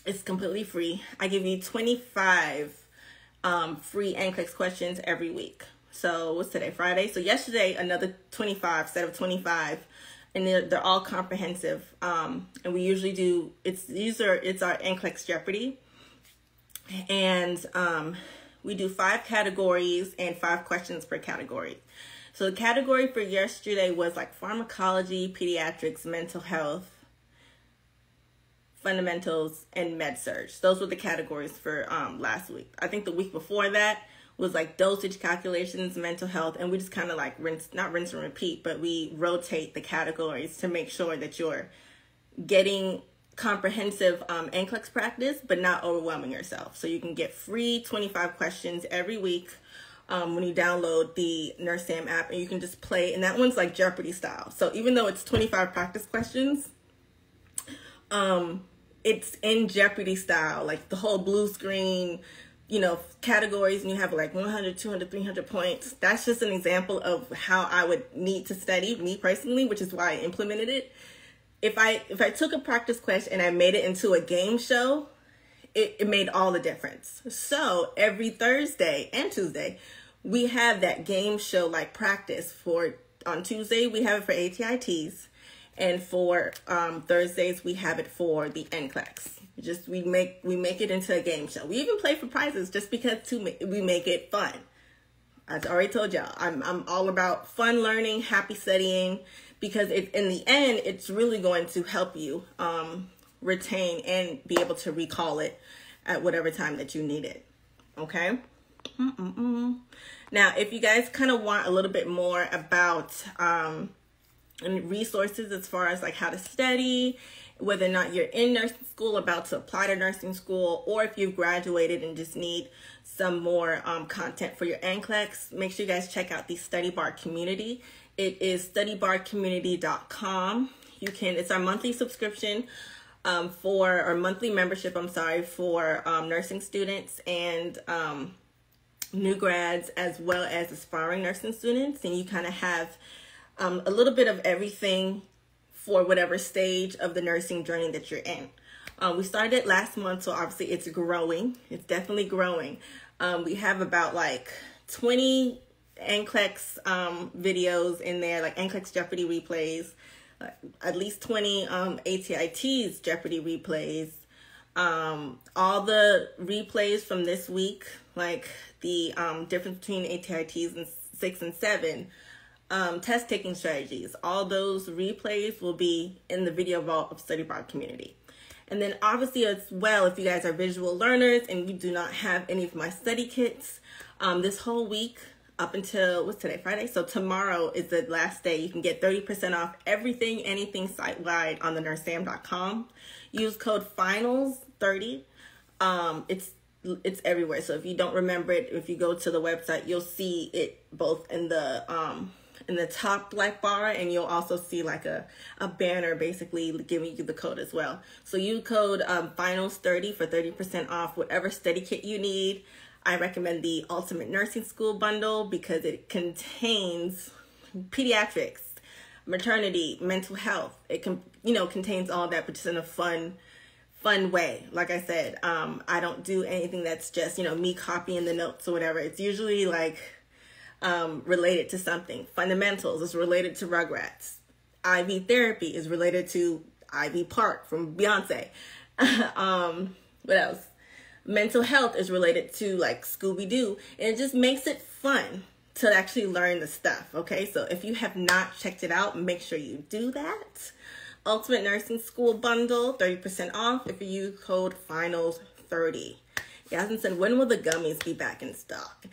it's completely free. I give you 25 free NCLEX questions every week. So what's today, Friday? So yesterday, another 25, set of 25. And they're all comprehensive. And we usually do, it's our NCLEX Jeopardy. And we do 5 categories and 5 questions per category. So the category for yesterday was like pharmacology, pediatrics, mental health, fundamentals, and med-surg. Those were the categories for last week. I think the week before that was like dosage calculations, mental health, and we just kind of like not rinse and repeat, but we rotate the categories to make sure that you're getting comprehensive NCLEX practice, but not overwhelming yourself. So you can get free 25 questions every week when you download the Nurse Sam app, and you can just play, and that one's like Jeopardy style. So even though it's 25 practice questions, it's in Jeopardy style, like the whole blue screen, you know, categories, and you have like 100, 200, 300 points. That's just an example of how I would need to study, me personally, which is why I implemented it. If I took a practice question and I made it into a game show, it made all the difference. So every Thursday and Tuesday, we have that game show like practice for, on Tuesday, we have it for ATIs, and for Thursdays, we have it for the NCLEX. Just we make it into a game show. We even play for prizes just because we make it fun. As I already told y'all, I'm all about fun learning, happy studying, because in the end, it's really going to help you retain and be able to recall it at whatever time that you need it. Okay? Now, if you guys kind of want a little bit more about resources as far as like how to study, whether or not you're in nursing school, about to apply to nursing school, or if you've graduated and just need some more content for your NCLEX, make sure you guys check out the Study Bar community. It is studybarcommunity.com. You can, it's our monthly subscription for, or monthly membership, I'm sorry, for nursing students and new grads, as well as aspiring nursing students. And you kind of have a little bit of everything for whatever stage of the nursing journey that you're in. We started last month, so obviously it's growing. It's definitely growing. We have about like 20 NCLEX videos in there, like NCLEX Jeopardy replays, at least 20 ATI's Jeopardy replays, all the replays from this week, like the difference between ATI's and 6 and 7, test taking strategies. All those replays will be in the video vault of Study Bar community. And then obviously as well, if you guys are visual learners and you do not have any of my study kits, this whole week up until, what's today, Friday? So tomorrow is the last day. You can get 30% off everything, anything site-wide on the nursesam.com. Use code FINALS30. It's everywhere. So if you don't remember it, if you go to the website, you'll see it both in the top black bar, and you'll also see like a banner basically giving you the code as well. So you code FINALS30 for 30% off whatever study kit you need. I recommend the Ultimate Nursing School Bundle because it contains pediatrics, maternity, mental health. It can, you know, contains all that, but just in a fun way. Like I said, I don't do anything that's just, you know, me copying the notes or whatever. It's usually like related to something. Fundamentals is related to Rugrats. IV therapy is related to Ivy Park from Beyonce. What else? Mental health is related to like Scooby-Doo, and it just makes it fun to actually learn the stuff. Okay, so if you have not checked it out, make sure you do that. Ultimate Nursing School Bundle, 30% off if you use code FINALS30. Yasmin said, when will the gummies be back in stock?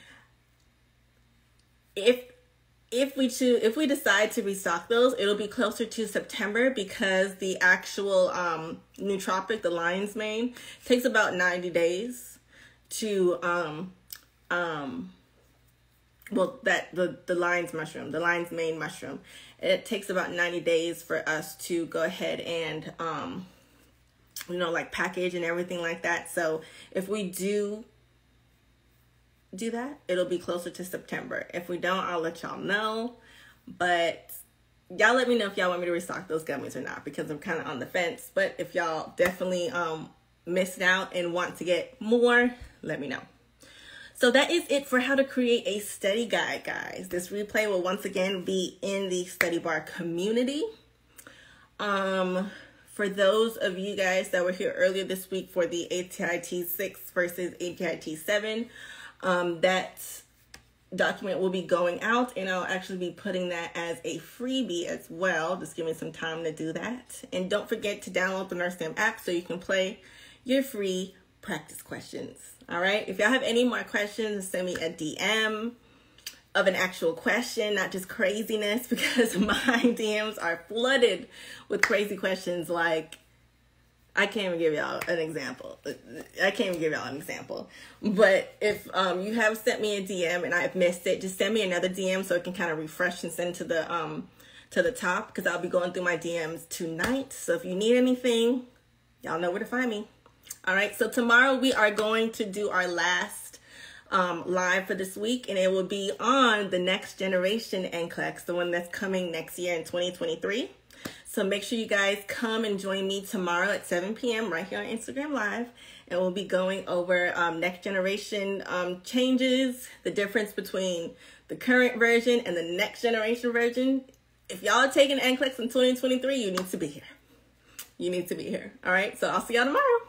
If we decide to restock those, it'll be closer to September because the actual nootropic, the lion's mane, takes about 90 days to well, that the lion's mushroom, the lion's mane mushroom, it takes about 90 days for us to go ahead and you know, like package and everything like that. So if we do that, it'll be closer to September. If we don't, I'll let y'all know, but y'all let me know if y'all want me to restock those gummies or not, because I'm kind of on the fence. But if y'all definitely missed out and want to get more, let me know. So that is it for how to create a study guide, guys. This replay will once again be in the Study Bar community. For those of you guys that were here earlier this week for the ATIT 6 versus ATIT 7, that document will be going out, and I'll actually be putting that as a freebie as well. Just give me some time to do that. And don't forget to download the Nurse Sam app so you can play your free practice questions. All right. If y'all have any more questions, send me a DM of an actual question, not just craziness, because my DMs are flooded with crazy questions like, I can't even give y'all an example. But if you have sent me a DM and I've missed it, just send me another DM so it can kind of refresh and send to the top, because I'll be going through my DMs tonight. So if you need anything, y'all know where to find me. All right. So tomorrow we are going to do our last live for this week, and it will be on the next generation NCLEX, the one that's coming next year in 2023. So make sure you guys come and join me tomorrow at 7 p.m. right here on Instagram Live. And we'll be going over next generation changes, the difference between the current version and the next generation version. If y'all are taking NCLEX in 2023, you need to be here. You need to be here. All right. So I'll see y'all tomorrow.